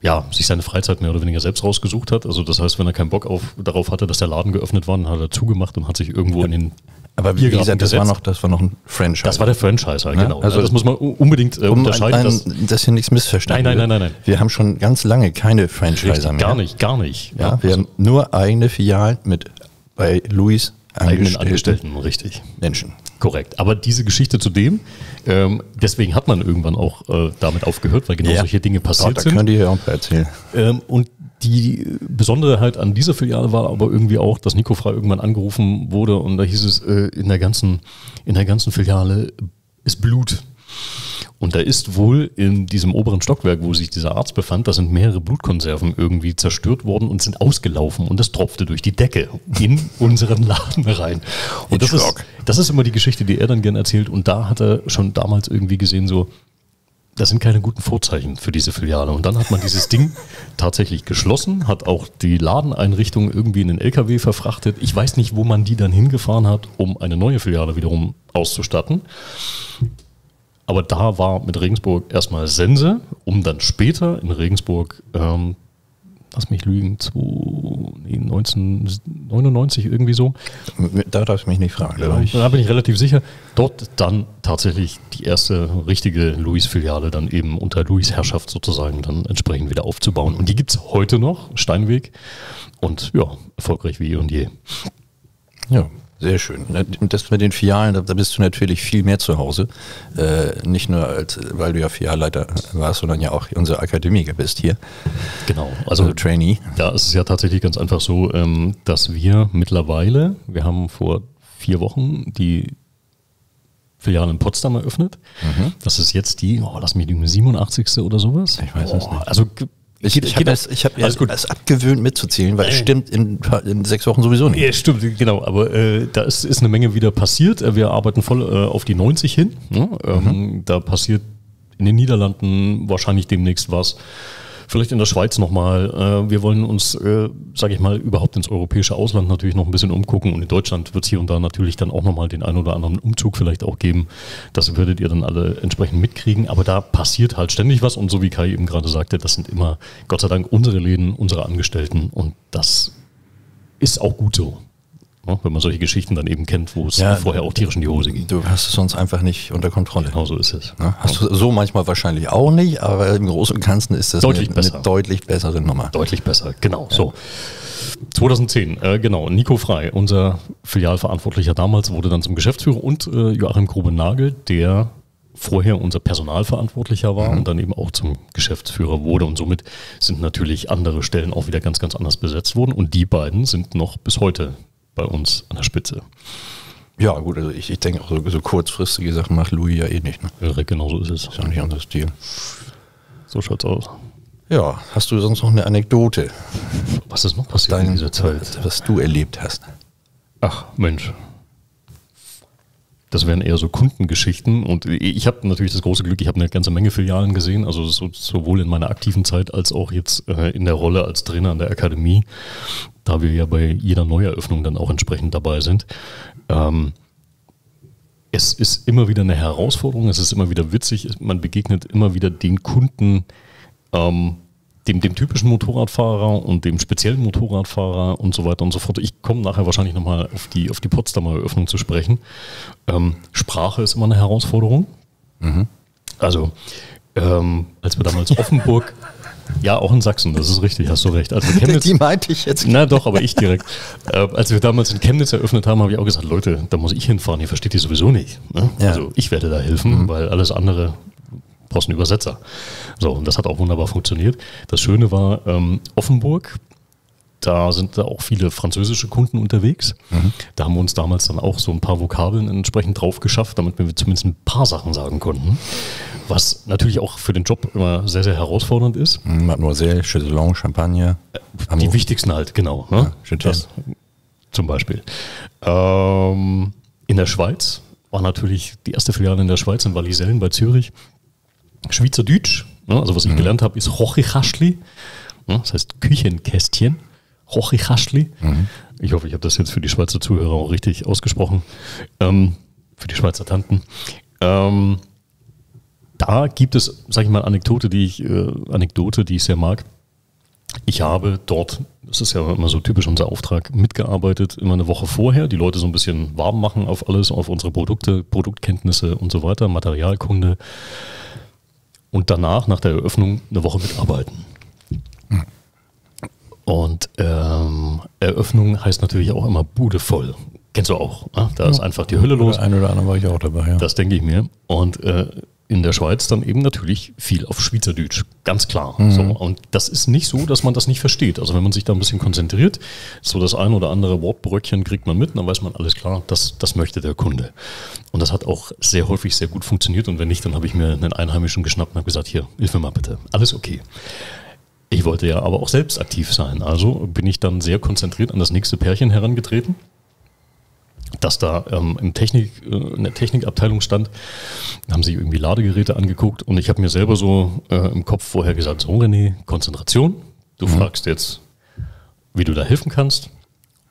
ja, sich seine Freizeit mehr oder weniger selbst rausgesucht hat. Also das heißt, wenn er keinen Bock auf, darauf hatte, dass der Laden geöffnet war, dann hat er zugemacht und hat sich irgendwo ja. in den Aber wie gesagt, das war, noch, das war noch ein Franchise. Das war der Franchiser, ja? Genau. Also das muss man unbedingt äh, um unterscheiden. Ein, ein, dass hier nichts missverstanden nein, nein, nein, nein, nein. Wir haben schon ganz lange keine Franchiser Richtig, mehr. Gar nicht, gar nicht. Ja, ja, wir also haben nur eigene Filialen mit bei Louis Angestellten, Angestellten, richtig. Menschen. Korrekt. Aber diese Geschichte zudem, ähm, deswegen hat man irgendwann auch äh, damit aufgehört, weil genau ja. solche Dinge passiert sind. Da könnt ihr ja auch erzählen. Ähm, und die Besonderheit an dieser Filiale war aber irgendwie auch, dass Nico Frei irgendwann angerufen wurde und da hieß es, äh, in, der ganzen, in der ganzen Filiale ist Blut. Und da ist wohl in diesem oberen Stockwerk, wo sich dieser Arzt befand, da sind mehrere Blutkonserven irgendwie zerstört worden und sind ausgelaufen und das tropfte durch die Decke in unseren Laden rein. Und das ist, das ist immer die Geschichte, die er dann gern erzählt und da hat er schon damals irgendwie gesehen so, das sind keine guten Vorzeichen für diese Filiale. Und dann hat man dieses Ding tatsächlich geschlossen, hat auch die Ladeneinrichtung irgendwie in den L K W verfrachtet. Ich weiß nicht, wo man die dann hingefahren hat, um eine neue Filiale wiederum auszustatten. Aber da war mit Regensburg erstmal Sense, um dann später in Regensburg, ähm, lass mich lügen, neunzehnhundertneunundneunzig irgendwie so. Da darf ich mich nicht fragen. Ja, ich, da bin ich relativ sicher. Dort dann tatsächlich die erste richtige Louis-Filiale dann eben unter Louis-Herrschaft sozusagen dann entsprechend wieder aufzubauen. Und die gibt es heute noch, Steinweg. Und ja, erfolgreich wie eh und je. Ja. Sehr schön. Das mit den Filialen, da bist du natürlich viel mehr zu Hause. Äh, nicht nur, als, weil du ja Filialleiter warst, sondern ja auch unser Akademiker bist hier. Genau. Also, also Trainee. Da ist es ja tatsächlich ganz einfach so, ähm, dass wir mittlerweile, wir haben vor vier Wochen die Filiale in Potsdam eröffnet. Mhm. Das ist jetzt die, oh, lass mich die siebenundachtzigste oder sowas. Ich weiß es oh, nicht. Also, Ich, ich habe es hab abgewöhnt mitzuzählen, weil es äh, stimmt in, in sechs Wochen sowieso nicht. Ja, stimmt, genau. Aber äh, da ist, ist eine Menge wieder passiert. Wir arbeiten voll äh, auf die neunzig hin. Ne? Ähm, mhm. Da passiert in den Niederlanden wahrscheinlich demnächst was. Vielleicht in der Schweiz nochmal. Äh, wir wollen uns, äh, sage ich mal, überhaupt ins europäische Ausland natürlich noch ein bisschen umgucken. Und in Deutschland wird es hier und da natürlich dann auch nochmal den einen oder anderen Umzug vielleicht auch geben. Das würdet ihr dann alle entsprechend mitkriegen. Aber da passiert halt ständig was. Und so wie Kai eben gerade sagte, das sind immer, Gott sei Dank, unsere Läden, unsere Angestellten. Und das ist auch gut so. Ja, wenn man solche Geschichten dann eben kennt, wo es ja, vorher auch tierisch in die Hose ging. Du hast es sonst einfach nicht unter Kontrolle. Genau so ist es. Ja, hast du so manchmal wahrscheinlich auch nicht, aber im Großen und Ganzen ist das deutlich eine, besser. eine deutlich bessere Nummer. Deutlich besser, genau. Ja. So. zweitausendzehn, äh, genau. Nico Frei, unser Filialverantwortlicher damals, wurde dann zum Geschäftsführer und äh, Joachim Grubenagel, der vorher unser Personalverantwortlicher war mhm. und dann eben auch zum Geschäftsführer wurde und somit sind natürlich andere Stellen auch wieder ganz, ganz anders besetzt worden und die beiden sind noch bis heute bei uns an der Spitze. Ja gut, also ich, ich denke auch so, so kurzfristige Sachen macht Louis ja eh nicht. Ne? Ja, genau so ist es. Ist ja nicht unser Stil. So schaut's aus. Ja, hast du sonst noch eine Anekdote? Was ist noch passiert Dein, in dieser Zeit? Was du erlebt hast. Ach Mensch. Das wären eher so Kundengeschichten und ich habe natürlich das große Glück, ich habe eine ganze Menge Filialen gesehen, also so, sowohl in meiner aktiven Zeit als auch jetzt äh, in der Rolle als Trainer an der Akademie, da wir ja bei jeder Neueröffnung dann auch entsprechend dabei sind. Ähm, es ist immer wieder eine Herausforderung, es ist immer wieder witzig, man begegnet immer wieder den Kunden, ähm, Dem, dem typischen Motorradfahrer und dem speziellen Motorradfahrer und so weiter und so fort. Ich komme nachher wahrscheinlich nochmal auf die, auf die Potsdamer Eröffnung zu sprechen. Ähm, Sprache ist immer eine Herausforderung. Mhm. Also, ähm, als wir damals Offenburg Ja, auch in Sachsen, das ist richtig, hast du recht. Also Chemnitz, die meinte ich jetzt. Na doch, aber ich direkt. äh, als wir damals in Chemnitz eröffnet haben, habe ich auch gesagt, Leute, da muss ich hinfahren, ihr versteht die sowieso nicht. Ne? Ja. Also ich werde da helfen, mhm. weil alles andere brauchst einen Übersetzer. So, und das hat auch wunderbar funktioniert. Das Schöne war, ähm, Offenburg, da sind da auch viele französische Kunden unterwegs. Mhm. Da haben wir uns damals dann auch so ein paar Vokabeln entsprechend drauf geschafft, damit wir zumindest ein paar Sachen sagen konnten. Was natürlich auch für den Job immer sehr, sehr herausfordernd ist. Mhm. Mademoiselle, Chaiselon, Champagner. Äh, die wichtigsten halt, genau. Ne? Ja, das, zum Beispiel. Ähm, in der Schweiz war natürlich die erste Filiale in der Schweiz, in Wallisellen bei Zürich. Schweizerdeutsch, ne? Also was ich mhm. gelernt habe, ist Hochichaschli. Ne? Das heißt Küchenkästchen. Hochichaschli. Mhm. Ich hoffe, ich habe das jetzt für die Schweizer Zuhörer auch richtig ausgesprochen. Ähm, für die Schweizer Tanten. Ähm, da gibt es, sage ich mal, Anekdote, die ich, äh, Anekdote, die ich sehr mag. Ich habe dort, das ist ja immer so typisch unser Auftrag, mitgearbeitet, immer eine Woche vorher, die Leute so ein bisschen warm machen auf alles, auf unsere Produkte, Produktkenntnisse und so weiter, Materialkunde. Und danach, nach der Eröffnung, eine Woche mitarbeiten. Und ähm, Eröffnung heißt natürlich auch immer Bude voll. Kennst du auch. Ne? Da ja. ist einfach die Hölle los. Ein oder andere war ich auch dabei. Ja. Das denke ich mir. Und äh, in der Schweiz dann eben natürlich viel auf Schweizerdeutsch. Ganz klar. Mhm. So, und das ist nicht so, dass man das nicht versteht. Also wenn man sich da ein bisschen konzentriert, so das ein oder andere Wortbröckchen kriegt man mit, und dann weiß man, alles klar, das, das möchte der Kunde. Und das hat auch sehr häufig sehr gut funktioniert. Und wenn nicht, dann habe ich mir einen Einheimischen geschnappt und habe gesagt, hier, hilf mir mal bitte. Alles okay. Ich wollte ja aber auch selbst aktiv sein. Also bin ich dann sehr konzentriert an das nächste Pärchen herangetreten, das da ähm, im Technik, äh, in der Technikabteilung stand. Da haben sich irgendwie Ladegeräte angeguckt und ich habe mir selber so äh, im Kopf vorher gesagt, so René, Konzentration, du mhm. fragst jetzt, wie du da helfen kannst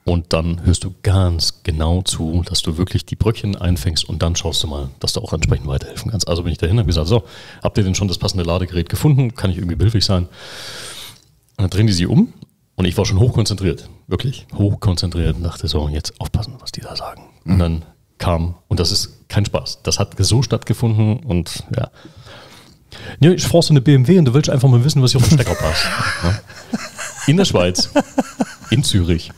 und dann hörst du ganz genau zu, dass du wirklich die Bröckchen einfängst und dann schaust du mal, dass du auch entsprechend weiterhelfen kannst. Also bin ich dahin und habe gesagt, so, habt ihr denn schon das passende Ladegerät gefunden? Kann ich irgendwie behilflich sein? Und dann drehen die sie um. Und ich war schon hochkonzentriert, wirklich hochkonzentriert und dachte so, jetzt aufpassen, was die da sagen. Mhm. Und dann kam, und das ist kein Spaß, das hat so stattgefunden und ja. ja ich fahre so eine B M W und du willst einfach mal wissen, was hier auf den Stecker passt. Ja. In der Schweiz, in Zürich.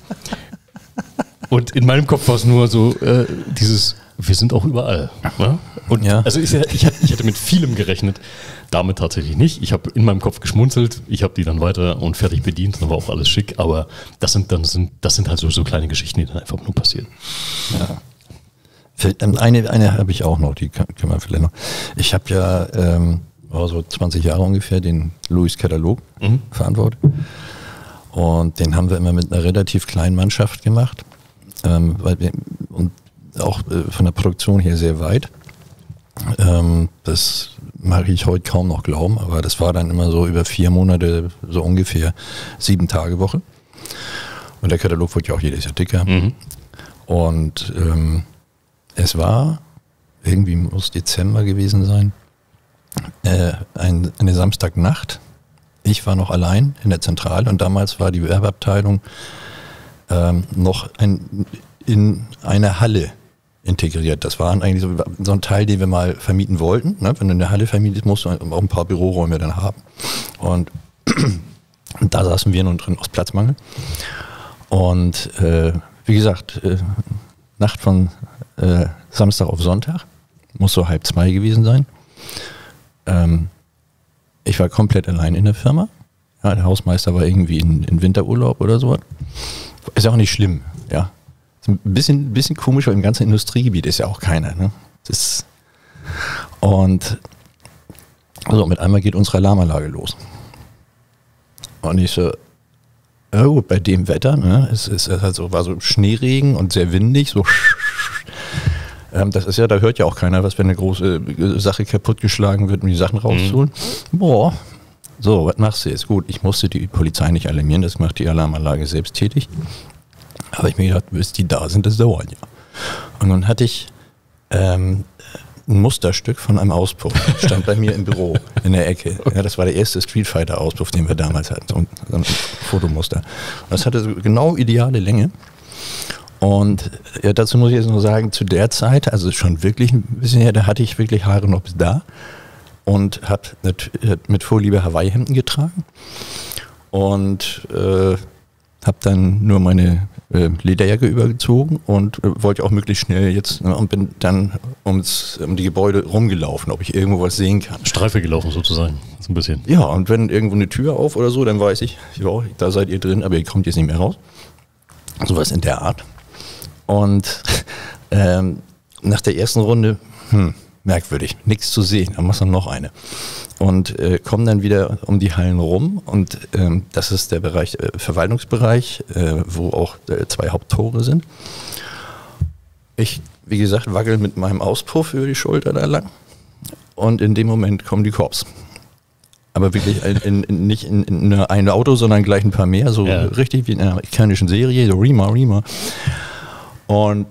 Und in meinem Kopf war es nur so, äh, dieses, wir sind auch überall. Ne? Und ja. Also ich, ich, ich hätte mit vielem gerechnet, damit tatsächlich nicht. Ich habe in meinem Kopf geschmunzelt, ich habe die dann weiter und fertig bedient, dann war auch alles schick. Aber das sind, dann sind, das sind halt so, so kleine Geschichten, die dann einfach nur passieren. Ja. Eine, eine habe ich auch noch, die kann, können wir vielleicht noch. Ich habe ja ähm, so zwanzig Jahre ungefähr den Louis-Katalog mhm. verantwortet. Und den haben wir immer mit einer relativ kleinen Mannschaft gemacht. Ähm, weil wir, und auch äh, von der Produktion her sehr weit. Ähm, das mag ich heute kaum noch glauben, aber das war dann immer so über vier Monate, so ungefähr sieben Tage Woche. Und der Katalog wurde ja auch jedes Jahr dicker. Mhm. Und ähm, es war, irgendwie muss Dezember gewesen sein, äh, ein, eine Samstagnacht. Ich war noch allein in der Zentrale und damals war die Werbeabteilung ähm, noch ein, in einer Halle integriert. Das waren eigentlich so, so ein Teil, den wir mal vermieten wollten. Ne? Wenn du eine Halle vermietest, musst du auch ein paar Büroräume dann haben. Und, und da saßen wir nun drin aus Platzmangel. Und äh, wie gesagt, äh, Nacht von äh, Samstag auf Sonntag, muss so halb zwei gewesen sein. Ähm, Ich war komplett allein in der Firma. Ja, der Hausmeister war irgendwie in, in Winterurlaub oder sowas. Ist ja auch nicht schlimm, ja. Ist ein bisschen, bisschen komisch, weil im ganzen Industriegebiet ist ja auch keiner, ne? Das und also mit einmal geht unsere Alarmanlage los. Und ich so, ja gut, bei dem Wetter, ne? Es ist halt so, war so Schneeregen und sehr windig, so. Das ist ja, da hört ja auch keiner was, wenn eine große Sache kaputtgeschlagen wird, um die Sachen rauszuholen. Mhm. Boah, so, was machst du jetzt? Gut, ich musste die Polizei nicht alarmieren, das macht die Alarmanlage selbsttätig. Aber ich mir gedacht, bis die da sind, das dauert ja. Und dann hatte ich ähm, ein Musterstück von einem Auspuff, stand bei mir im Büro in der Ecke. Ja, das war der erste Street Fighter Auspuff, den wir damals hatten, so ein, so ein Fotomuster. Und das hatte so genau ideale Länge. Und ja, dazu muss ich jetzt nur sagen, zu der Zeit, also schon wirklich ein bisschen her, da hatte ich wirklich Haare noch bis da, und habe mit Vorliebe Hawaii-Hemden getragen und äh, habe dann nur meine äh, Lederjacke übergezogen und äh, wollte auch möglichst schnell jetzt ne, und bin dann ums, um die Gebäude rumgelaufen, ob ich irgendwo was sehen kann. Streife gelaufen sozusagen, so ein bisschen. Ja, und wenn irgendwo eine Tür auf oder so, dann weiß ich, ja, da seid ihr drin, aber ihr kommt jetzt nicht mehr raus. Sowas in der Art. Und ähm, nach der ersten Runde, hm, merkwürdig, nichts zu sehen, dann machst du noch eine. Und äh, kommen dann wieder um die Hallen rum und ähm, das ist der Bereich, äh, Verwaltungsbereich, äh, wo auch äh, zwei Haupttore sind. Ich, wie gesagt, wackel mit meinem Auspuff über die Schulter da lang und in dem Moment kommen die Korps. Aber wirklich in, in, nicht in, in ein Auto, sondern gleich ein paar mehr, so ja. Richtig wie in einer amerikanischen Serie, so Rima, Rima. Und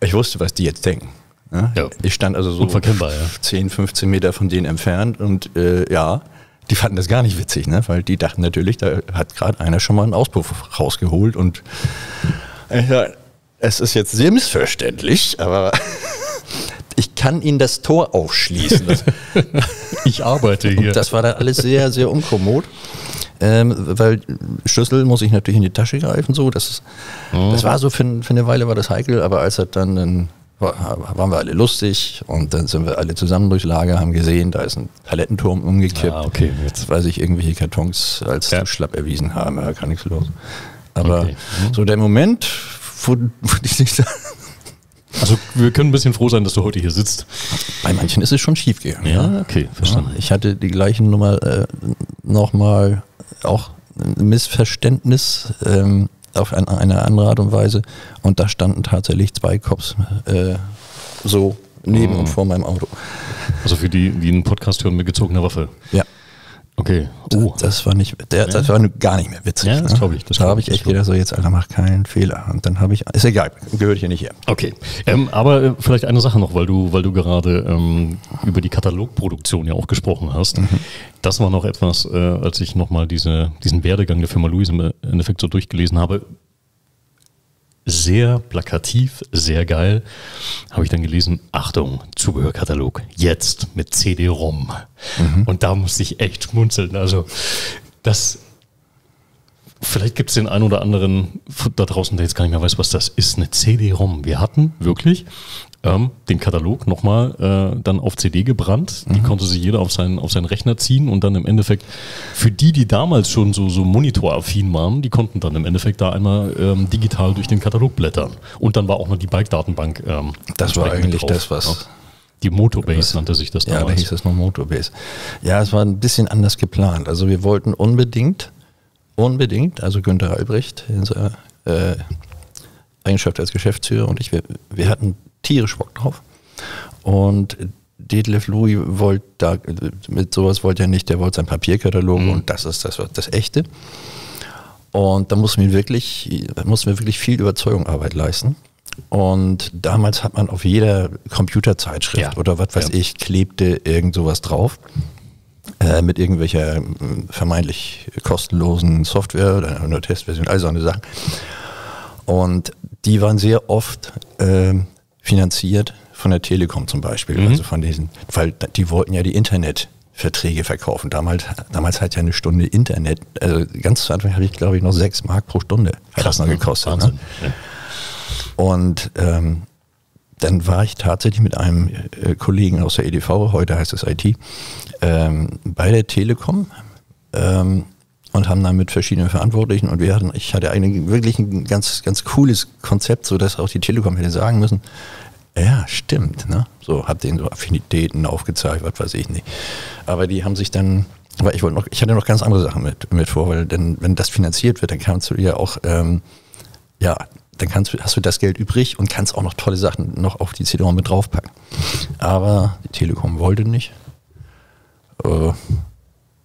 ich wusste, was die jetzt denken. Ja? Ja. Ich stand also so ja. zehn, fünfzehn Meter von denen entfernt und äh, ja, die fanden das gar nicht witzig, ne? Weil die dachten natürlich, da hat gerade einer schon mal einen Auspuff rausgeholt und äh, es ist jetzt selbstverständlich, aber... Ich kann Ihnen das Tor aufschließen. Ich arbeite hier. Und das war dann alles sehr, sehr unkommod, ähm, weil Schlüssel muss ich natürlich in die Tasche greifen. So, das, oh. das war so für, für eine Weile war das heikel, aber als er dann, dann waren wir alle lustig und dann sind wir alle zusammen durchs Lager, haben gesehen, da ist ein Palettenturm umgekippt, ah, okay. Jetzt weil sich irgendwelche Kartons als ja. zu schlapp erwiesen haben, da kann nichts los. Aber okay. mhm. so der Moment, wo, wo die sich da Also wir können ein bisschen froh sein, dass du heute hier sitzt. Bei manchen ist es schon schief gegangen. Ja, okay, verstanden. Ich hatte die gleichen Nummer äh, nochmal auch ein Missverständnis ähm, auf ein, eine andere Art und Weise. Und da standen tatsächlich zwei Cops äh, so neben mhm. und vor meinem Auto. Also für die, die einen Podcast hören mit gezogener Waffe. Ja. Okay. Oh. Das, das war nicht, der, das war gar nicht mehr witzig. Ja, das glaube ich. Das da habe ich echt gedacht, so jetzt, Alter, mach keinen Fehler. Und dann habe ich, ist egal, gehört hier nicht her. Okay. Ähm, aber äh, vielleicht eine Sache noch, weil du, weil du gerade ähm, über die Katalogproduktion ja auch gesprochen hast. Mhm. Das war noch etwas, äh, als ich nochmal diese, diesen Werdegang der Firma Louis im Endeffekt so durchgelesen habe. Sehr plakativ, sehr geil. Habe ich dann gelesen, Achtung, Zubehörkatalog, jetzt mit C D-ROM. Mhm. Und da musste ich echt schmunzeln. Also das, vielleicht gibt es den einen oder anderen da draußen, der jetzt gar nicht mehr weiß, was das ist, eine C D-ROM. Wir hatten wirklich ähm, den Katalog nochmal äh, dann auf C D gebrannt. Mhm. Die konnte sich jeder auf seinen, auf seinen Rechner ziehen und dann im Endeffekt, für die, die damals schon so, so monitoraffin waren, die konnten dann im Endeffekt da einmal ähm, digital durch den Katalog blättern. Und dann war auch noch die Bike-Datenbank ähm, das war eigentlich drauf. Das, was... Ja. Die Motorbase nannte sich das damals. Ja, da hieß das noch Motorbase. Ja, es war ein bisschen anders geplant. Also wir wollten unbedingt Unbedingt, also Günther Albrecht in seiner äh, Eigenschaft als Geschäftsführer und ich, wir, wir hatten tierisch Bock drauf und Detlef Louis wollte da, mit sowas wollte er nicht, der wollte seinen Papierkatalog mhm. und das ist das, das Echte und da mussten wir wirklich, mussten wir wirklich viel Überzeugungsarbeit leisten. Und damals hat man auf jeder Computerzeitschrift ja. oder was weiß ja. ich, klebte irgend sowas drauf. Äh, mit irgendwelcher äh, vermeintlich kostenlosen Software oder nur Testversion, all so eine Sachen. Und die waren sehr oft äh, finanziert von der Telekom zum Beispiel, mhm. also von diesen, weil die wollten ja die Internetverträge verkaufen. Damals, damals hat ja eine Stunde Internet, also ganz zu Anfang habe ich glaube ich noch sechs Mark pro Stunde hat das noch gekostet. Wahnsinn. Ne? Und ähm, dann war ich tatsächlich mit einem äh, Kollegen aus der E D V, heute heißt es I T, ähm, bei der Telekom ähm, und haben dann mit verschiedenen Verantwortlichen und wir hatten, ich hatte eine, wirklich ein ganz, ganz cooles Konzept, sodass auch die Telekom hätte sagen müssen, ja, stimmt, ne? So, hab denen so Affinitäten aufgezeigt, was weiß ich nicht. Aber die haben sich dann, weil ich wollte noch, ich hatte noch ganz andere Sachen mit, mit vor, weil denn, wenn das finanziert wird, dann kannst du ja auch, ähm, ja, dann kannst, hast du das Geld übrig und kannst auch noch tolle Sachen noch auf die C D-ROM mit draufpacken. Aber die Telekom wollte nicht. Äh,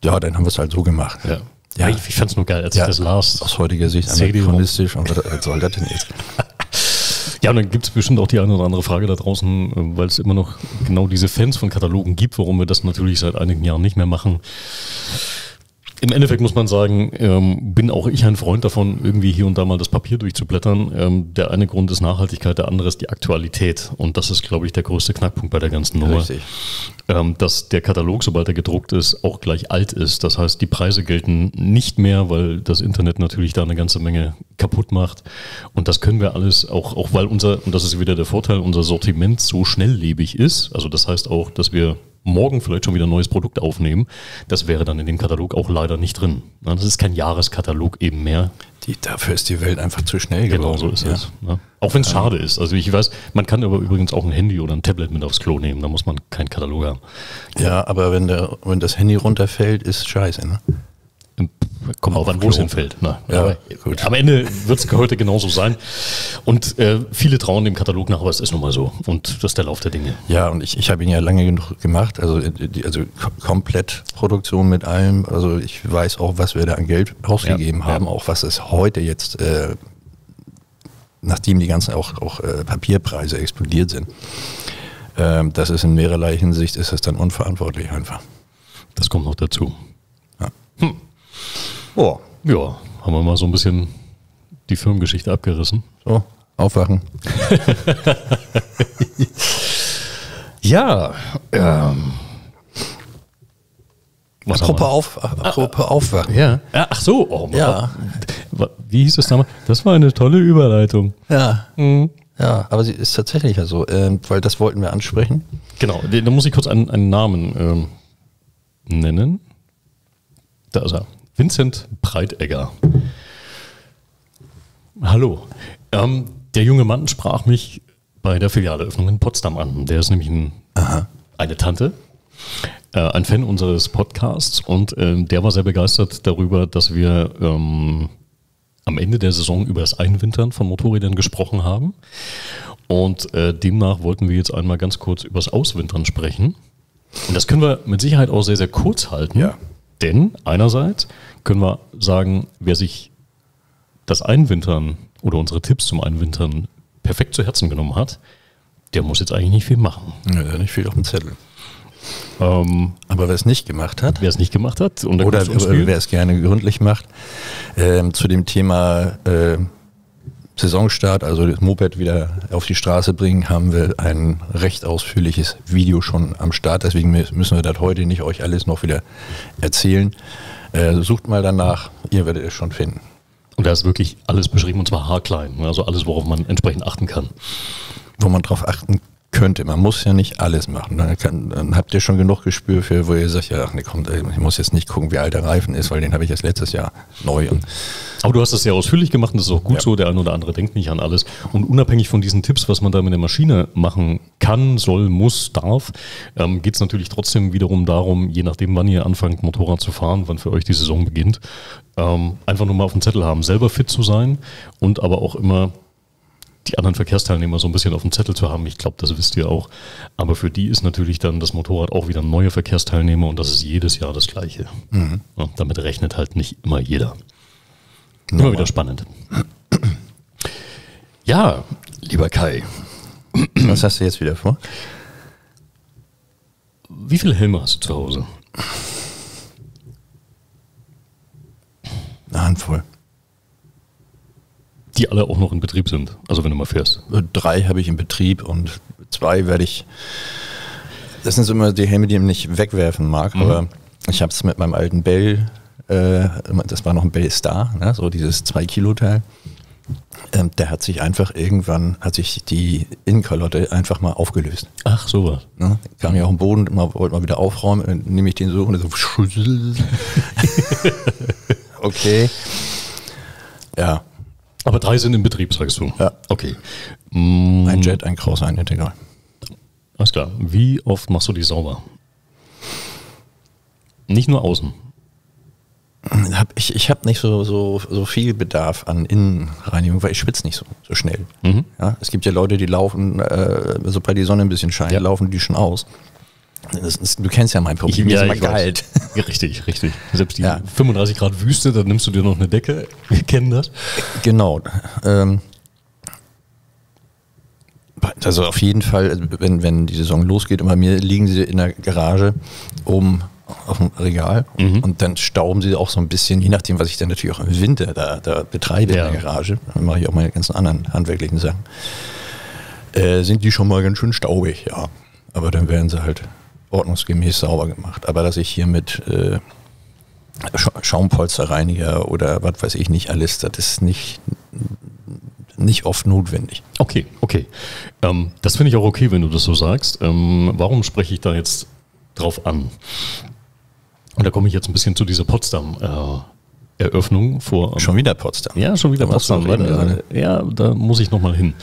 ja, dann haben wir es halt so gemacht. Ja. Ja. Ich fand es nur geil, als ja, ich das las. Aus heutiger Sicht anachronistisch und was soll das denn jetzt? Ja, und dann gibt es bestimmt auch die eine oder andere Frage da draußen, weil es immer noch genau diese Fans von Katalogen gibt, warum wir das natürlich seit einigen Jahren nicht mehr machen. Im Endeffekt muss man sagen, ähm, bin auch ich ein Freund davon, irgendwie hier und da mal das Papier durchzublättern. Ähm, der eine Grund ist Nachhaltigkeit, der andere ist die Aktualität. Und das ist, glaube ich, der größte Knackpunkt bei der ganzen Nummer. Richtig. Ähm, dass der Katalog, sobald er gedruckt ist, auch gleich alt ist. Das heißt, die Preise gelten nicht mehr, weil das Internet natürlich da eine ganze Menge kaputt macht. Und das können wir alles, auch, auch weil unser, und das ist wieder der Vorteil, unser Sortiment so schnelllebig ist. Also das heißt auch, dass wir morgen vielleicht schon wieder ein neues Produkt aufnehmen, das wäre dann in dem Katalog auch leider nicht drin. Das ist kein Jahreskatalog eben mehr. Die, dafür ist die Welt einfach zu schnell geworden. Genau so ist ja. es. Ja. Auch wenn es ja. schade ist. Also ich weiß, man kann aber übrigens auch ein Handy oder ein Tablet mit aufs Klo nehmen, da muss man keinen Katalog haben. Ja, ja, aber wenn, der, wenn das Handy runterfällt, ist scheiße, ne? Kommt auch an, wo es hinfällt. Na, ja, aber, gut. Am Ende wird es heute genauso sein. Und äh, viele trauen dem Katalog nach, aber es ist nun mal so. Und das ist der Lauf der Dinge. Ja, und ich, ich habe ihn ja lange genug gemacht. Also, die, also komplett Produktion mit allem. Also ich weiß auch, was wir da an Geld ausgegeben ja, haben. Ja. Auch was es heute jetzt, äh, nachdem die ganzen auch, auch äh, Papierpreise explodiert sind. Ähm, das ist in mehrerlei Hinsicht, ist es dann unverantwortlich einfach. Das kommt noch dazu. Ja. Hm. Oh. Ja, haben wir mal so ein bisschen die Firmengeschichte abgerissen. So, aufwachen. ja. Ähm. Was apropos, auf, apropos ah, aufwachen. Ja. Ach so. Oh, ja. Wie hieß das damals? Das war eine tolle Überleitung. Ja. Mhm. Ja, aber sie ist tatsächlich ja so, äh, weil das wollten wir ansprechen. Genau, da muss ich kurz einen, einen Namen ähm, nennen. Da ist er. Vincent Breitegger. Hallo. Ähm, der junge Mann sprach mich bei der Filialeöffnung in Potsdam an. Der ist nämlich ein, eine Tante, äh, ein Fan unseres Podcasts und äh, der war sehr begeistert darüber, dass wir ähm, am Ende der Saison über das Einwintern von Motorrädern gesprochen haben. Und äh, demnach wollten wir jetzt einmal ganz kurz über das Auswintern sprechen. Und das können wir mit Sicherheit auch sehr, sehr kurz halten. Ja. Denn einerseits können wir sagen, wer sich das Einwintern oder unsere Tipps zum Einwintern perfekt zu Herzen genommen hat, der muss jetzt eigentlich nicht viel machen. Ja, nicht viel auf dem Zettel. Ähm, Aber wer es nicht gemacht hat. Wer es nicht gemacht hat. Und oder wer es gerne gründlich macht. Ähm, zu dem Thema äh, Saisonstart, also das Moped wieder auf die Straße bringen, haben wir ein recht ausführliches Video schon am Start. Deswegen müssen wir das heute nicht euch alles noch wieder erzählen. Äh, sucht mal danach, ihr werdet es schon finden. Und da ist wirklich alles beschrieben und zwar haarklein, also alles, worauf man entsprechend achten kann. Wo man drauf achten könnte, man muss ja nicht alles machen. Dann, kann, dann habt ihr schon genug Gespür für, wo ihr sagt, ja, ach, nee, komm, ich muss jetzt nicht gucken, wie alt der Reifen ist, weil den habe ich erst letztes Jahr neu. Aber du hast das sehr ausführlich gemacht und das ist auch gut ja. so, der eine oder andere denkt nicht an alles. Und unabhängig von diesen Tipps, was man da mit der Maschine machen kann, soll, muss, darf, ähm, geht es natürlich trotzdem wiederum darum, je nachdem, wann ihr anfangt, Motorrad zu fahren, wann für euch die Saison beginnt, ähm, einfach nur mal auf dem Zettel haben, selber fit zu sein und aber auch immer die anderen Verkehrsteilnehmer so ein bisschen auf dem Zettel zu haben. Ich glaube, das wisst ihr auch. Aber für die ist natürlich dann das Motorrad auch wieder ein neuer Verkehrsteilnehmer und das ist jedes Jahr das Gleiche. Mhm. Ja, damit rechnet halt nicht immer jeder. Normal. Immer wieder spannend. Ja, lieber Kai. Was hast du jetzt wieder vor? Wie viele Helme hast du zu Hause? Eine Handvoll. Die alle auch noch in Betrieb sind, also wenn du mal fährst. Drei habe ich in Betrieb und zwei werde ich, das sind so immer die Helme, die ich nicht wegwerfen mag, mhm. aber ich habe es mit meinem alten Bell, äh, das war noch ein Bell Star, ne? So dieses zwei Kilo Teil, ähm, der hat sich einfach irgendwann, hat sich die Innenkalotte einfach mal aufgelöst. Ach sowas. Ne? Kam ja auf den Boden, immer, wollte mal wieder aufräumen, dann nehme ich den so und so. Okay. Ja. Aber drei sind in Betrieb, sagst du? Ja. Okay. Ein Jet, ein Cross, ein Integral. Alles klar. Wie oft machst du die sauber? Nicht nur außen. Ich, ich habe nicht so, so, so viel Bedarf an Innenreinigung, weil ich schwitze nicht so, so schnell. Mhm. Ja, es gibt ja Leute, die laufen, äh, sobald die Sonne ein bisschen scheint, ja. laufen die schon aus. Das ist, du kennst ja mein Problem, ich, ja, ist immer kalt. Richtig, richtig. Selbst die ja. fünfunddreißig Grad Wüste, dann nimmst du dir noch eine Decke. Wir kennen das. Genau. Ähm, also auf jeden Fall, wenn, wenn die Saison losgeht, und bei mir liegen sie in der Garage oben auf dem Regal mhm. und dann stauben sie auch so ein bisschen, je nachdem, was ich dann natürlich auch im Winter da, da betreibe ja. in der Garage, dann mache ich auch meine ganzen anderen handwerklichen Sachen, äh, sind die schon mal ganz schön staubig, ja. Aber dann werden sie halt ordnungsgemäß sauber gemacht. Aber dass ich hier mit äh, Sch Schaumpolsterreiniger oder was weiß ich nicht alles, das ist nicht... nicht oft notwendig. Okay, okay. Ähm, das finde ich auch okay, wenn du das so sagst. Ähm, warum spreche ich da jetzt drauf an? Und da komme ich jetzt ein bisschen zu dieser Potsdam-Eröffnung äh, vor. Ähm, schon wieder Potsdam? Ja, schon wieder da Potsdam. Weil, reden, äh, ja, da muss ich nochmal hin.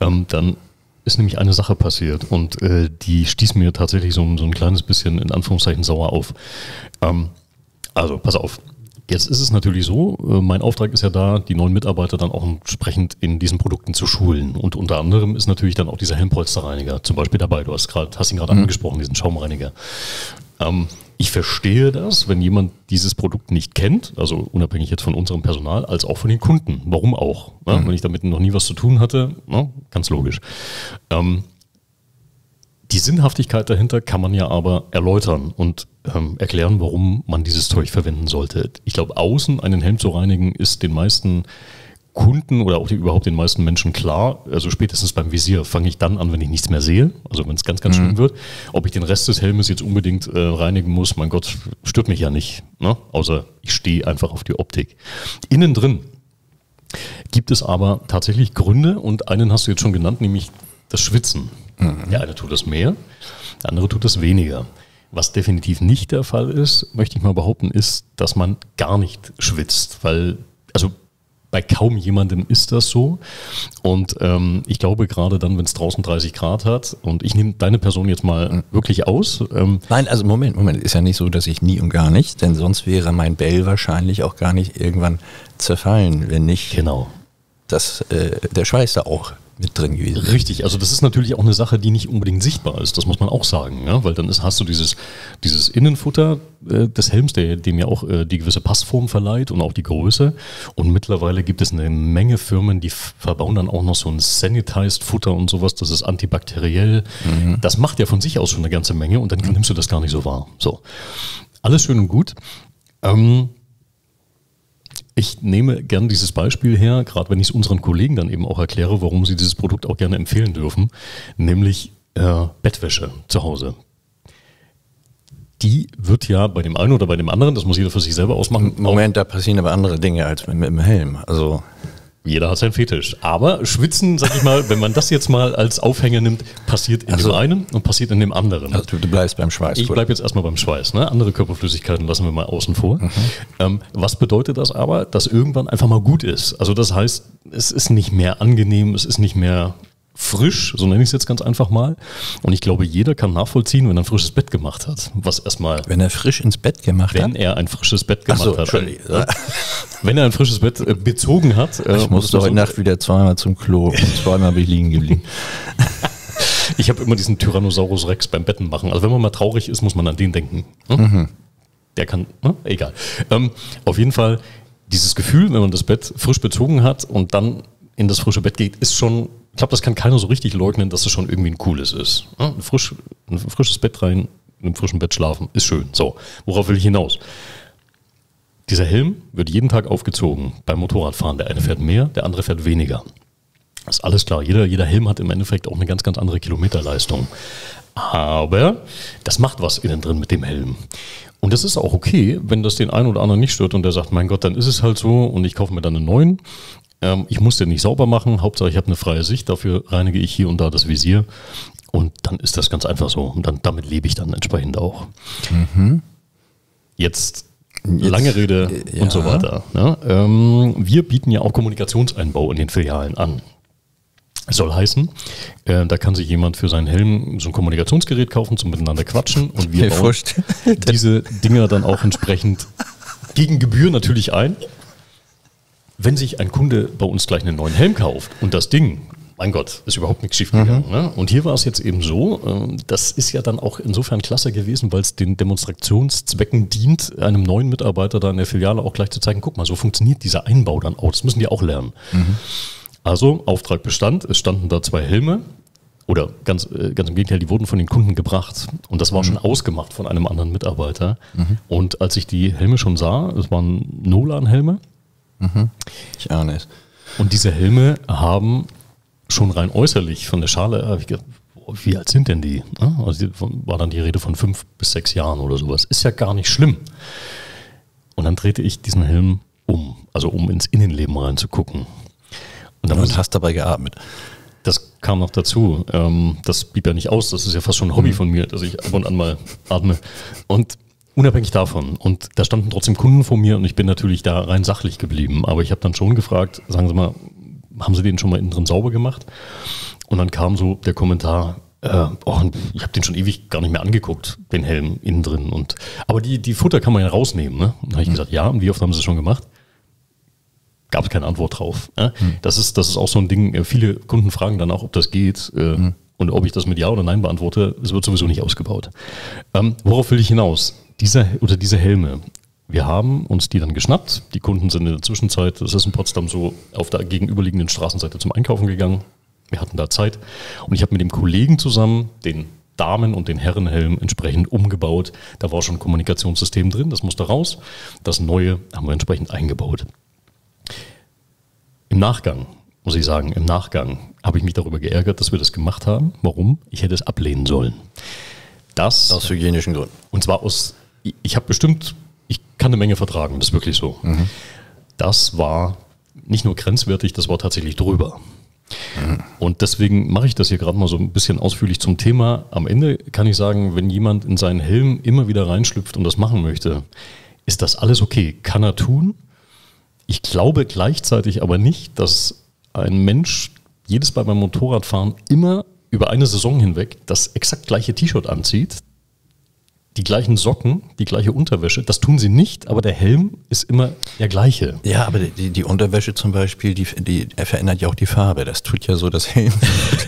Ähm, dann ist nämlich eine Sache passiert und äh, die stieß mir tatsächlich so, so ein kleines bisschen in Anführungszeichen sauer auf. Ähm, also, pass auf. Jetzt ist es natürlich so, mein Auftrag ist ja da, die neuen Mitarbeiter dann auch entsprechend in diesen Produkten zu schulen. Und unter anderem ist natürlich dann auch dieser Helmpolsterreiniger zum Beispiel dabei. Du hast, grad, hast ihn gerade mhm. angesprochen, diesen Schaumreiniger. Ähm, ich verstehe das, wenn jemand dieses Produkt nicht kennt, also unabhängig jetzt von unserem Personal, als auch von den Kunden. Warum auch? Mhm. Ja, wenn ich damit noch nie was zu tun hatte, na, ganz logisch. Ähm, Die Sinnhaftigkeit dahinter kann man ja aber erläutern und ähm, erklären, warum man dieses Zeug verwenden sollte. Ich glaube, außen einen Helm zu reinigen, ist den meisten Kunden oder auch die, überhaupt den meisten Menschen klar. Also spätestens beim Visier fange ich dann an, wenn ich nichts mehr sehe, also wenn es ganz, ganz mhm. schlimm wird. Ob ich den Rest des Helmes jetzt unbedingt äh, reinigen muss, mein Gott, stört mich ja nicht, ne? Außer ich stehe einfach auf die Optik. Innen drin gibt es aber tatsächlich Gründe und einen hast du jetzt schon genannt, nämlich das Schwitzen. Der eine tut das mehr, der andere tut das weniger. Was definitiv nicht der Fall ist, möchte ich mal behaupten, ist, dass man gar nicht schwitzt, weil, also bei kaum jemandem ist das so. Und ähm, ich glaube, gerade dann, wenn es draußen dreißig Grad hat, und ich nehme deine Person jetzt mal mhm. wirklich aus. Ähm, Nein, also Moment, Moment, ist ja nicht so, dass ich nie und gar nicht, denn sonst wäre mein Bell wahrscheinlich auch gar nicht irgendwann zerfallen, wenn nicht genau. das, äh, der Schweiß da auch mit drin gewesen. Richtig, also das ist natürlich auch eine Sache, die nicht unbedingt sichtbar ist, das muss man auch sagen, ja? Weil dann ist, hast du dieses, dieses Innenfutter äh, des Helms, der, dem ja auch äh, die gewisse Passform verleiht und auch die Größe, und mittlerweile gibt es eine Menge Firmen, die verbauen dann auch noch so ein Sanitized Futter und sowas, das ist antibakteriell, mhm. das macht ja von sich aus schon eine ganze Menge und dann mhm. nimmst du das gar nicht so wahr. So. Alles schön und gut. Ähm, Ich nehme gern dieses Beispiel her, gerade wenn ich es unseren Kollegen dann eben auch erkläre, warum sie dieses Produkt auch gerne empfehlen dürfen, nämlich äh, Bettwäsche zu Hause. Die wird ja bei dem einen oder bei dem anderen, das muss jeder für sich selber ausmachen. Moment, da passieren aber andere Dinge als mit, mit dem Helm. Also jeder hat seinen Fetisch. Aber Schwitzen, sag ich mal, wenn man das jetzt mal als Aufhänger nimmt, passiert in also, dem einen und passiert in dem anderen. Also du bleibst beim Schweiß. Ich bleibe jetzt erstmal beim Schweiß. Ne? Andere Körperflüssigkeiten lassen wir mal außen vor. Mhm. Ähm, was bedeutet das aber? Dass irgendwann einfach mal gut ist. Also das heißt, es ist nicht mehr angenehm, es ist nicht mehr frisch, so nenne ich es jetzt ganz einfach mal. Und ich glaube, jeder kann nachvollziehen, wenn er ein frisches Bett gemacht hat. Was erstmal. Wenn er frisch ins Bett gemacht wenn hat? Wenn er ein frisches Bett gemacht so, hat. Ja. Wenn er ein frisches Bett bezogen hat. Ich äh, musste heute so Nacht wieder zweimal zum Klo und zweimal bin ich liegen geblieben. Ich habe immer diesen Tyrannosaurus Rex beim Betten machen. Also wenn man mal traurig ist, muss man an den denken. Hm? Mhm. Der kann, hm? Egal. Ähm, auf jeden Fall, dieses Gefühl, wenn man das Bett frisch bezogen hat und dann in das frische Bett geht, ist schon... Ich glaube, das kann keiner so richtig leugnen, dass es schon irgendwie ein cooles ist. Ein, frisch, ein frisches Bett rein, in einem frischen Bett schlafen, ist schön. So, worauf will ich hinaus? Dieser Helm wird jeden Tag aufgezogen beim Motorradfahren. Der eine fährt mehr, der andere fährt weniger. Das ist alles klar. Jeder, jeder Helm hat im Endeffekt auch eine ganz, ganz andere Kilometerleistung. Aber das macht was innen drin mit dem Helm. Und das ist auch okay, wenn das den einen oder anderen nicht stört und der sagt, mein Gott, dann ist es halt so und ich kaufe mir dann einen neuen. Ich muss den nicht sauber machen, Hauptsache ich habe eine freie Sicht, dafür reinige ich hier und da das Visier und dann ist das ganz einfach so und dann, damit lebe ich dann entsprechend auch. Mhm. Jetzt, Jetzt lange Rede ja. und so weiter. Ne? Ähm, wir bieten ja auch Kommunikationseinbau in den Filialen an. Soll heißen, äh, da kann sich jemand für seinen Helm so ein Kommunikationsgerät kaufen, zum miteinander quatschen und wir bauen diese Dinger dann auch entsprechend gegen Gebühr natürlich ein. Wenn sich ein Kunde bei uns gleich einen neuen Helm kauft und das Ding, mein Gott, ist überhaupt nichts schief gegangen. Mhm. Ne? Und hier war es jetzt eben so, das ist ja dann auch insofern klasse gewesen, weil es den Demonstrationszwecken dient, einem neuen Mitarbeiter da in der Filiale auch gleich zu zeigen, guck mal, so funktioniert dieser Einbau dann auch, das müssen die auch lernen. Mhm. Also Auftrag bestand, es standen da zwei Helme, oder ganz, ganz im Gegenteil, die wurden von den Kunden gebracht und das war mhm. schon ausgemacht von einem anderen Mitarbeiter. Mhm. Und als ich die Helme schon sah, es waren Nolan-Helme. Mhm. Ich ahne es. Und diese Helme haben schon rein äußerlich von der Schale, habe ich gedacht, wie alt sind denn die? Also war dann die Rede von fünf bis sechs Jahren oder sowas. Ist ja gar nicht schlimm. Und dann drehte ich diesen Helm um, also um ins Innenleben reinzugucken. Und dann und hast du dabei geatmet. Das kam noch dazu. Das blieb ja nicht aus. Das ist ja fast schon ein Hobby mhm. von mir, dass ich ab und an mal atme. Und unabhängig davon. Und da standen trotzdem Kunden vor mir und ich bin natürlich da rein sachlich geblieben. Aber ich habe dann schon gefragt, sagen Sie mal, haben Sie den schon mal innen drin sauber gemacht? Und dann kam so der Kommentar, äh, oh, ich habe den schon ewig gar nicht mehr angeguckt, den Helm innen drin. Und, aber die, die Futter kann man ja rausnehmen. Ne? Und da habe ich mhm. gesagt, ja, und wie oft haben Sie es schon gemacht? Gab es keine Antwort drauf. Ne? Mhm. Das ist, das ist auch so ein Ding, viele Kunden fragen dann auch, ob das geht äh, mhm. und ob ich das mit Ja oder Nein beantworte, es wird sowieso nicht ausgebaut. Ähm, worauf will ich hinaus? Diese, oder diese Helme, wir haben uns die dann geschnappt, die Kunden sind in der Zwischenzeit, das ist in Potsdam so, auf der gegenüberliegenden Straßenseite zum Einkaufen gegangen, wir hatten da Zeit und ich habe mit dem Kollegen zusammen den Damen- und den Herrenhelm entsprechend umgebaut, da war schon ein Kommunikationssystem drin, das musste raus, das neue haben wir entsprechend eingebaut. Im Nachgang, muss ich sagen, im Nachgang habe ich mich darüber geärgert, dass wir das gemacht haben. Warum? Ich hätte es ablehnen sollen. Das aus hygienischen Gründen. Und zwar aus, ich habe bestimmt, ich kann eine Menge vertragen, das ist wirklich so. Mhm. Das war nicht nur grenzwertig, das war tatsächlich drüber. Mhm. Und deswegen mache ich das hier gerade mal so ein bisschen ausführlich zum Thema. Am Ende kann ich sagen, wenn jemand in seinen Helm immer wieder reinschlüpft und das machen möchte, ist das alles okay, kann er tun. Ich glaube gleichzeitig aber nicht, dass ein Mensch jedes Mal beim Motorradfahren immer über eine Saison hinweg das exakt gleiche T-Shirt anzieht, die gleichen Socken, die gleiche Unterwäsche. Das tun sie nicht, aber der Helm ist immer der gleiche. Ja, aber die, die Unterwäsche zum Beispiel, die, die verändert ja auch die Farbe. Das tut ja so das Helm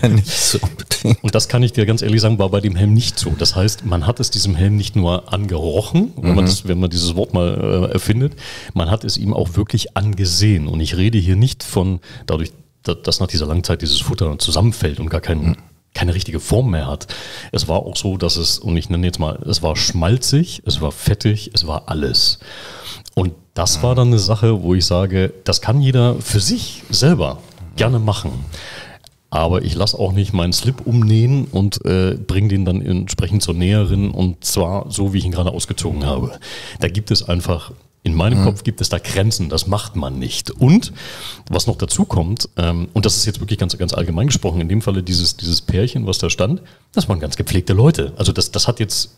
nicht so unbedingt. Und das kann ich dir ganz ehrlich sagen, war bei dem Helm nicht so. Das heißt, man hat es diesem Helm nicht nur angerochen, wenn, mhm. man, das, wenn man dieses Wort mal äh, erfindet, man hat es ihm auch wirklich angesehen. Und ich rede hier nicht von, dadurch, dass nach dieser langen Zeit dieses Futter zusammenfällt und gar keinen... Mhm. keine richtige Form mehr hat. Es war auch so, dass es, und ich nenne jetzt mal, es war schmalzig, es war fettig, es war alles. Und das war dann eine Sache, wo ich sage, das kann jeder für sich selber gerne machen. Aber ich lasse auch nicht meinen Slip umnähen und äh, bringe den dann entsprechend zur Näherin und zwar so, wie ich ihn gerade ausgezogen habe. Da gibt es einfach, in meinem mhm. Kopf gibt es da Grenzen, das macht man nicht. Und was noch dazu kommt, ähm, und das ist jetzt wirklich ganz, ganz allgemein gesprochen, in dem Falle dieses, dieses Pärchen, was da stand, das waren ganz gepflegte Leute. Also das, das hat jetzt,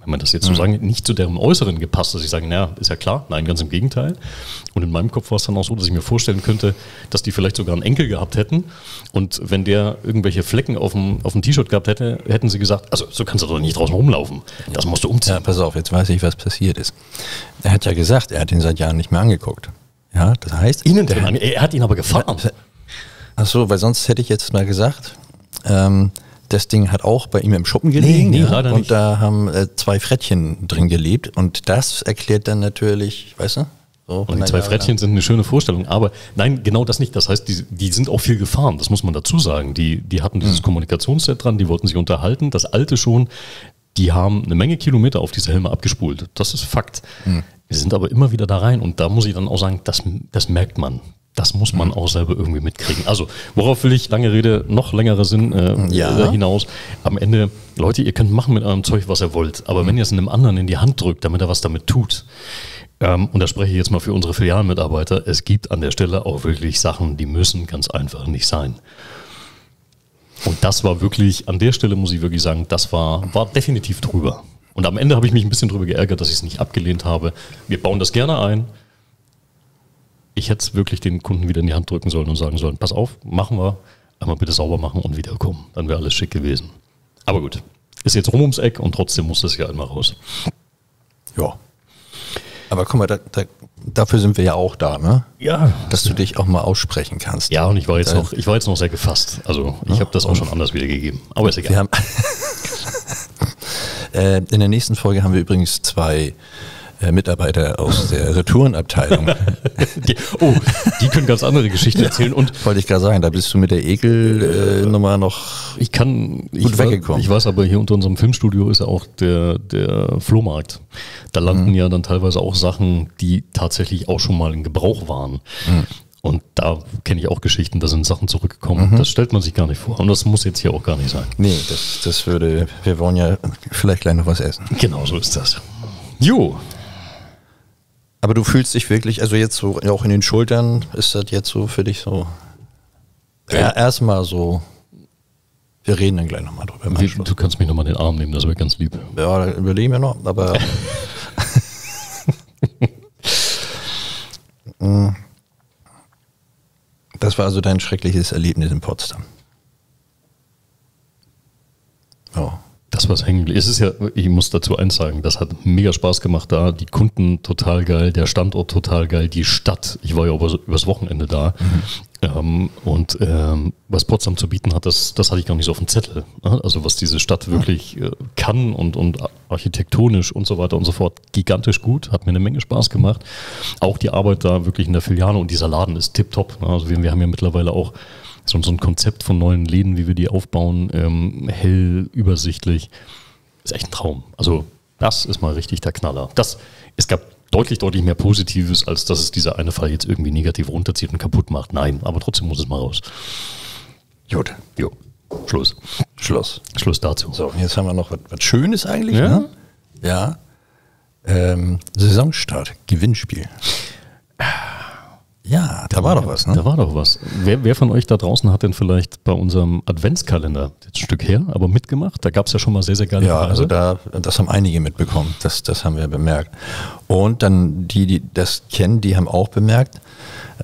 wenn man das jetzt so mhm. sagen, nicht zu deren Äußeren gepasst, dass ich sage, naja, ist ja klar, nein, ganz im Gegenteil. Und in meinem Kopf war es dann auch so, dass ich mir vorstellen könnte, dass die vielleicht sogar einen Enkel gehabt hätten und wenn der irgendwelche Flecken auf dem, auf dem T-Shirt gehabt hätte, hätten sie gesagt, also so kannst du doch nicht draußen rumlaufen, das musst du umziehen. Ja, pass auf, jetzt weiß ich, was passiert ist. Er hat ja gesagt, er hat ihn seit Jahren nicht mehr angeguckt. Ja, das heißt... Ihnen der, an, er hat ihn aber gefahren. Ach so, weil sonst hätte ich jetzt mal gesagt... Ähm, das Ding hat auch bei ihm im Schuppen gelegen, nee, nee, ja, und nicht. Da haben äh, zwei Frettchen drin gelebt und das erklärt dann natürlich, weißt du? So, und die zwei Jahre Frettchen lang. Sind eine schöne Vorstellung, aber nein, genau das nicht. Das heißt, die, die sind auch viel gefahren, das muss man dazu sagen. Die, die hatten dieses mhm. Kommunikationsset dran, die wollten sich unterhalten, das alte schon, die haben eine Menge Kilometer auf diese Helme abgespult, das ist Fakt. Mhm. Wir sind aber immer wieder da rein und da muss ich dann auch sagen, das, das merkt man. Das muss man auch selber irgendwie mitkriegen. Also, worauf will ich, lange Rede, noch längere Sinn äh, ja. hinaus. Am Ende, Leute, ihr könnt machen mit eurem Zeug, was ihr wollt. Aber mhm. wenn ihr es einem anderen in die Hand drückt, damit er was damit tut, ähm, und da spreche ich jetzt mal für unsere Filialmitarbeiter, es gibt an der Stelle auch wirklich Sachen, die müssen ganz einfach nicht sein. Und das war wirklich, an der Stelle muss ich wirklich sagen, das war, war definitiv drüber. Und am Ende habe ich mich ein bisschen drüber geärgert, dass ich es nicht abgelehnt habe. Wir bauen das gerne ein. Ich hätte es wirklich den Kunden wieder in die Hand drücken sollen und sagen sollen, pass auf, machen wir, einmal bitte sauber machen und wiederkommen. Dann wäre alles schick gewesen. Aber gut, ist jetzt rum ums Eck und trotzdem muss das ja einmal raus. Ja. Aber guck mal, da, da, dafür sind wir ja auch da, ne? Ja. Dass du dich auch mal aussprechen kannst. Ja, und ich war jetzt, noch, ich war jetzt noch sehr gefasst. Also ich ja. habe das auch schon anders wiedergegeben. Aber ist egal. Wir haben in der nächsten Folge haben wir übrigens zwei äh, Mitarbeiter aus der Retourenabteilung. die, oh, die können ganz andere Geschichten erzählen. Und wollte ich gerade sagen, da bist du mit der Ekel-Nummer äh, noch ich kann, gut ich weggekommen. War, ich weiß aber, hier unter unserem Filmstudio ist ja auch der, der Flohmarkt. Da landen mhm. ja dann teilweise auch Sachen, die tatsächlich auch schon mal in Gebrauch waren. Mhm. Und da kenne ich auch Geschichten, da sind Sachen zurückgekommen. Mhm. Das stellt man sich gar nicht vor. Und das muss jetzt hier auch gar nicht sein. Nee, das, das würde, wir wollen ja vielleicht gleich noch was essen. Genau, so ist das. Jo. Aber du fühlst dich wirklich, also jetzt so auch in den Schultern, ist das jetzt so für dich so? Ja, ja erstmal so. Wir reden dann gleich nochmal drüber. Wie, du kannst mich nochmal in den Arm nehmen, das wäre ganz lieb. Ja, überlegen wir noch, aber... Das war also dein schreckliches Erlebnis in Potsdam. Oh. Das war's hängen geblieben. Es ist ja, ich muss dazu eins sagen, das hat mega Spaß gemacht da. Die Kunden total geil, der Standort total geil, die Stadt. Ich war ja über, übers Wochenende da. Mhm. Ähm, und ähm, was Potsdam zu bieten hat, das, das hatte ich gar nicht so auf dem Zettel. Also was diese Stadt wirklich äh, kann und, und architektonisch und so weiter und so fort, gigantisch gut, hat mir eine Menge Spaß gemacht. Auch die Arbeit da wirklich in der Filiale und dieser Laden ist tipptopp. Also wir, wir haben ja mittlerweile auch so, so ein Konzept von neuen Läden, wie wir die aufbauen, ähm, hell, übersichtlich. Ist echt ein Traum. Also das ist mal richtig der Knaller. Das, es gab deutlich, deutlich mehr Positives, als dass es dieser eine Fall jetzt irgendwie negativ runterzieht und kaputt macht. Nein, aber trotzdem muss es mal raus. Gut. Jo. Schluss. Schluss. Schluss dazu. So, jetzt haben wir noch was, was Schönes eigentlich. Ja. Ne? Ja. Ähm, Saisonstart, Gewinnspiel. Ja, da, da war doch was. Ne? Da war doch was. Wer, wer von euch da draußen hat denn vielleicht bei unserem Adventskalender, jetzt ein Stück her, aber mitgemacht? Da gab es ja schon mal sehr, sehr geile Ja, Preise. Also da, das haben einige mitbekommen, das, das haben wir bemerkt. Und dann die, die das kennen, die haben auch bemerkt,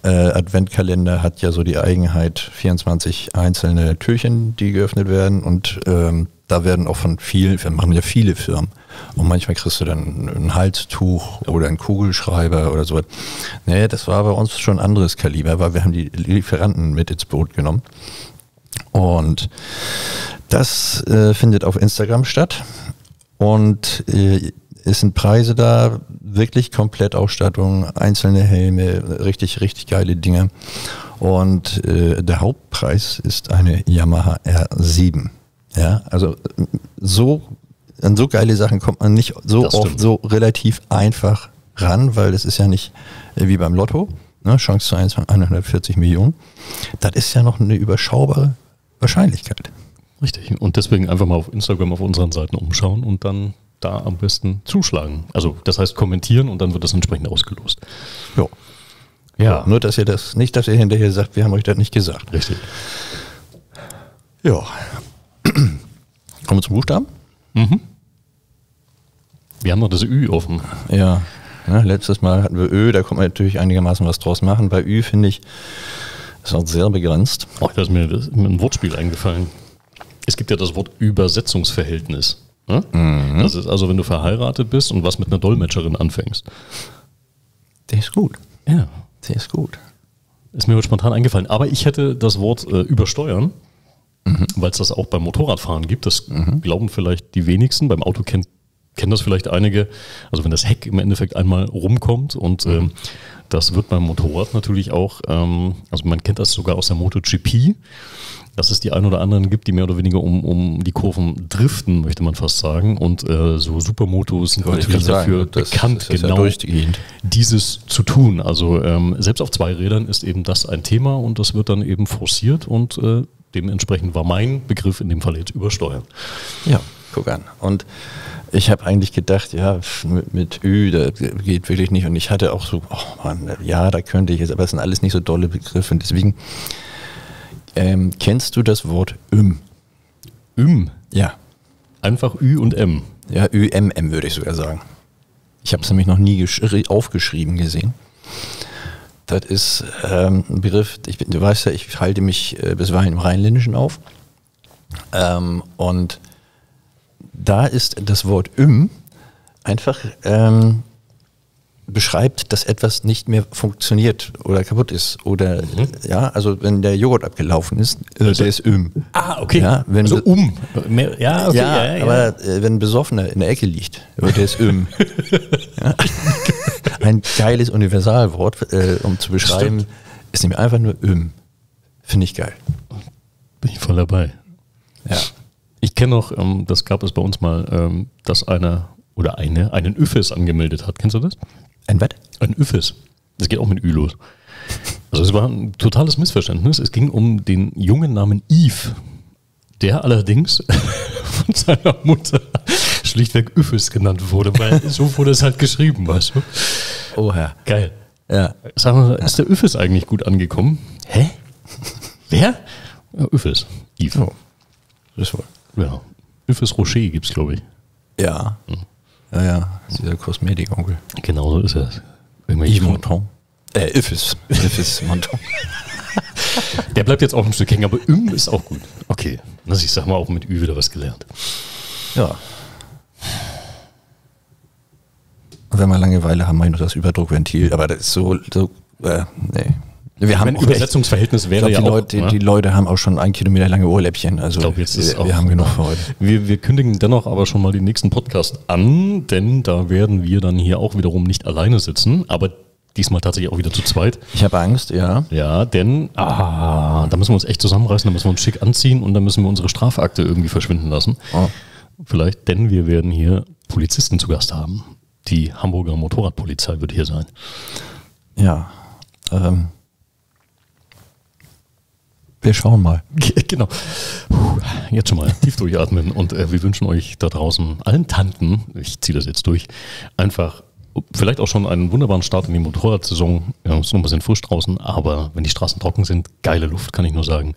äh, Adventkalender hat ja so die Eigenheit, vierundzwanzig einzelne Türchen, die geöffnet werden und ähm, da werden auch von vielen, wir machen ja viele Firmen. Und manchmal kriegst du dann ein Halstuch oder einen Kugelschreiber oder sowas. Naja, das war bei uns schon ein anderes Kaliber, weil wir haben die Lieferanten mit ins Boot genommen. Und das äh, findet auf Instagram statt. Und äh, es sind Preise da, wirklich Komplettausstattung, einzelne Helme, richtig, richtig geile Dinge. Und äh, der Hauptpreis ist eine Yamaha R sieben. Ja, also so, an so geile Sachen kommt man nicht so oft so relativ einfach ran, weil das ist ja nicht wie beim Lotto, ne, Chance zu hundertvierzig Millionen. Das ist ja noch eine überschaubare Wahrscheinlichkeit. Richtig. Und deswegen einfach mal auf Instagram auf unseren Seiten umschauen und dann da am besten zuschlagen. Also das heißt kommentieren und dann wird das entsprechend ausgelost. Ja. Ja. Nur, dass ihr das, nicht, dass ihr hinterher sagt, wir haben euch das nicht gesagt. Richtig. Ja. Kommen wir zum Buchstaben? Mhm. Wir haben noch das Ü offen. Ja. ja, letztes Mal hatten wir Ö, da konnte man natürlich einigermaßen was draus machen. Bei Ü finde ich, ist auch sehr begrenzt. Oh, da ist mir ein Wortspiel eingefallen. Es gibt ja das Wort Übersetzungsverhältnis. Ne? Mhm. Das ist also, wenn du verheiratet bist und was mit einer Dolmetscherin anfängst. Der ist gut. Ja. Der ist gut. Ist mir spontan eingefallen. Aber ich hätte das Wort äh, übersteuern. Mhm. Weil es das auch beim Motorradfahren gibt, das mhm. glauben vielleicht die wenigsten, beim Auto kennen kenn das vielleicht einige, also wenn das Heck im Endeffekt einmal rumkommt und mhm. ähm, das wird beim Motorrad natürlich auch, ähm, also man kennt das sogar aus der MotoGP, dass es die ein oder anderen gibt, die mehr oder weniger um, um die Kurven driften, möchte man fast sagen, und äh, so Supermotos sind natürlich dafür bekannt, genau dieses zu tun, also ähm, selbst auf zwei Rädern ist eben das ein Thema und das wird dann eben forciert und äh, dementsprechend war mein Begriff in dem Fall jetzt übersteuern. Ja, guck an. Und ich habe eigentlich gedacht, ja, mit, mit Ü, das geht wirklich nicht. Und ich hatte auch so, oh Mann, ja, da könnte ich jetzt, aber es sind alles nicht so dolle Begriffe. Und deswegen, ähm, kennst du das Wort Üm? Üm? Ja. Einfach Ü und M? Ja, Ü M M würde ich sogar sagen. Ich habe es nämlich noch nie aufgeschrieben gesehen. Das ist ähm, ein Begriff, ich bin, du weißt ja, ich halte mich äh, bisweilen im Rheinländischen auf. Ähm, und da ist das Wort Üm einfach ähm, beschreibt, dass etwas nicht mehr funktioniert oder kaputt ist. Oder, mhm. ja, also wenn der Joghurt abgelaufen ist, äh, also, der ist öm. Ah, okay. Ja, wenn also um. Ja, okay. Ja, ja, ja. aber äh, wenn ein Besoffener in der Ecke liegt, der ist öm. ja. Ein geiles Universalwort, äh, um zu beschreiben, Stimmt. ist nämlich einfach nur öm. Finde ich geil. Bin ich voll dabei. Ja. Ich kenne noch, ähm, das gab es bei uns mal, ähm, dass einer oder eine einen Üffis angemeldet hat. Kennst du das? Ein was? Ein Üffis. Das geht auch mit Ü los. Also es war ein totales Missverständnis. Es ging um den jungen Namen Yves, der allerdings von seiner Mutter schlichtweg Üffis genannt wurde, weil so wurde es halt geschrieben, weißt du? Oha. Geil. Ja. Sag mal, ist der Üffis eigentlich gut angekommen? Hä? Wer? Üffis. Yves. Oh. Das war. Ja. Üffis Rocher gibt es, glaube ich. Ja. Hm. Ja, ja. Dieser Kosmetikonkel. Genau so ist er. Yves Montand. Äh, Üffis. Üffis Montand. Der bleibt jetzt auch ein Stück hängen, aber Üm ist auch gut. Okay. Also ich sag mal, auch mit Ü wieder was gelernt. Ja. Wenn wir Langeweile haben, meine ich noch das Überdruckventil. Aber das ist so, so äh, nee. Wir haben auch Übersetzungsverhältnis echt, wäre glaub, ja die auch, Leute, ne? Die Leute haben auch schon ein Kilometer lange Ohrläppchen. Also glaub, jetzt ist wir, wir haben genug für heute. Wir, wir kündigen dennoch aber schon mal den nächsten Podcast an, denn da werden wir dann hier auch wiederum nicht alleine sitzen, aber diesmal tatsächlich auch wieder zu zweit. Ich habe Angst, ja. Ja, denn ah, da müssen wir uns echt zusammenreißen, da müssen wir uns schick anziehen und dann müssen wir unsere Strafakte irgendwie verschwinden lassen. Oh. Vielleicht, denn wir werden hier Polizisten zu Gast haben. Die Hamburger Motorradpolizei wird hier sein. Ja, ähm. Wir schauen mal. Genau. Puh, jetzt schon mal tief durchatmen und äh, wir wünschen euch da draußen, allen Tanten, ich ziehe das jetzt durch, einfach vielleicht auch schon einen wunderbaren Start in die Motorradsaison. Ja, es ist noch ein bisschen frisch draußen, aber wenn die Straßen trocken sind, geile Luft, kann ich nur sagen.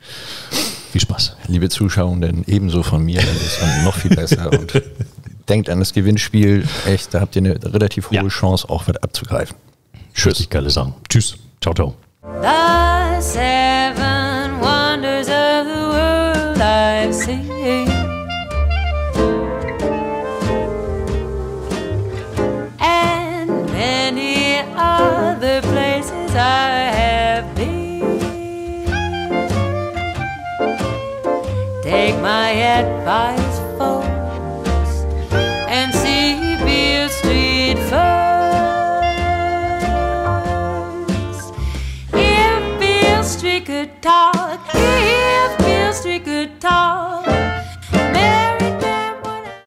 Viel Spaß. Liebe Zuschauenden, ebenso von mir, das ist dann noch viel besser. Und denkt an das Gewinnspiel, echt, da habt ihr eine relativ hohe ja. Chance, auch was abzugreifen. Tschüss. Richtig geile Sachen. Tschüss. Ciao, ciao. The seven wonders of the world I've seen. And many other places I have been. Take my advice, folks, and see Beale Street first. Talk, if Beale Street could talk.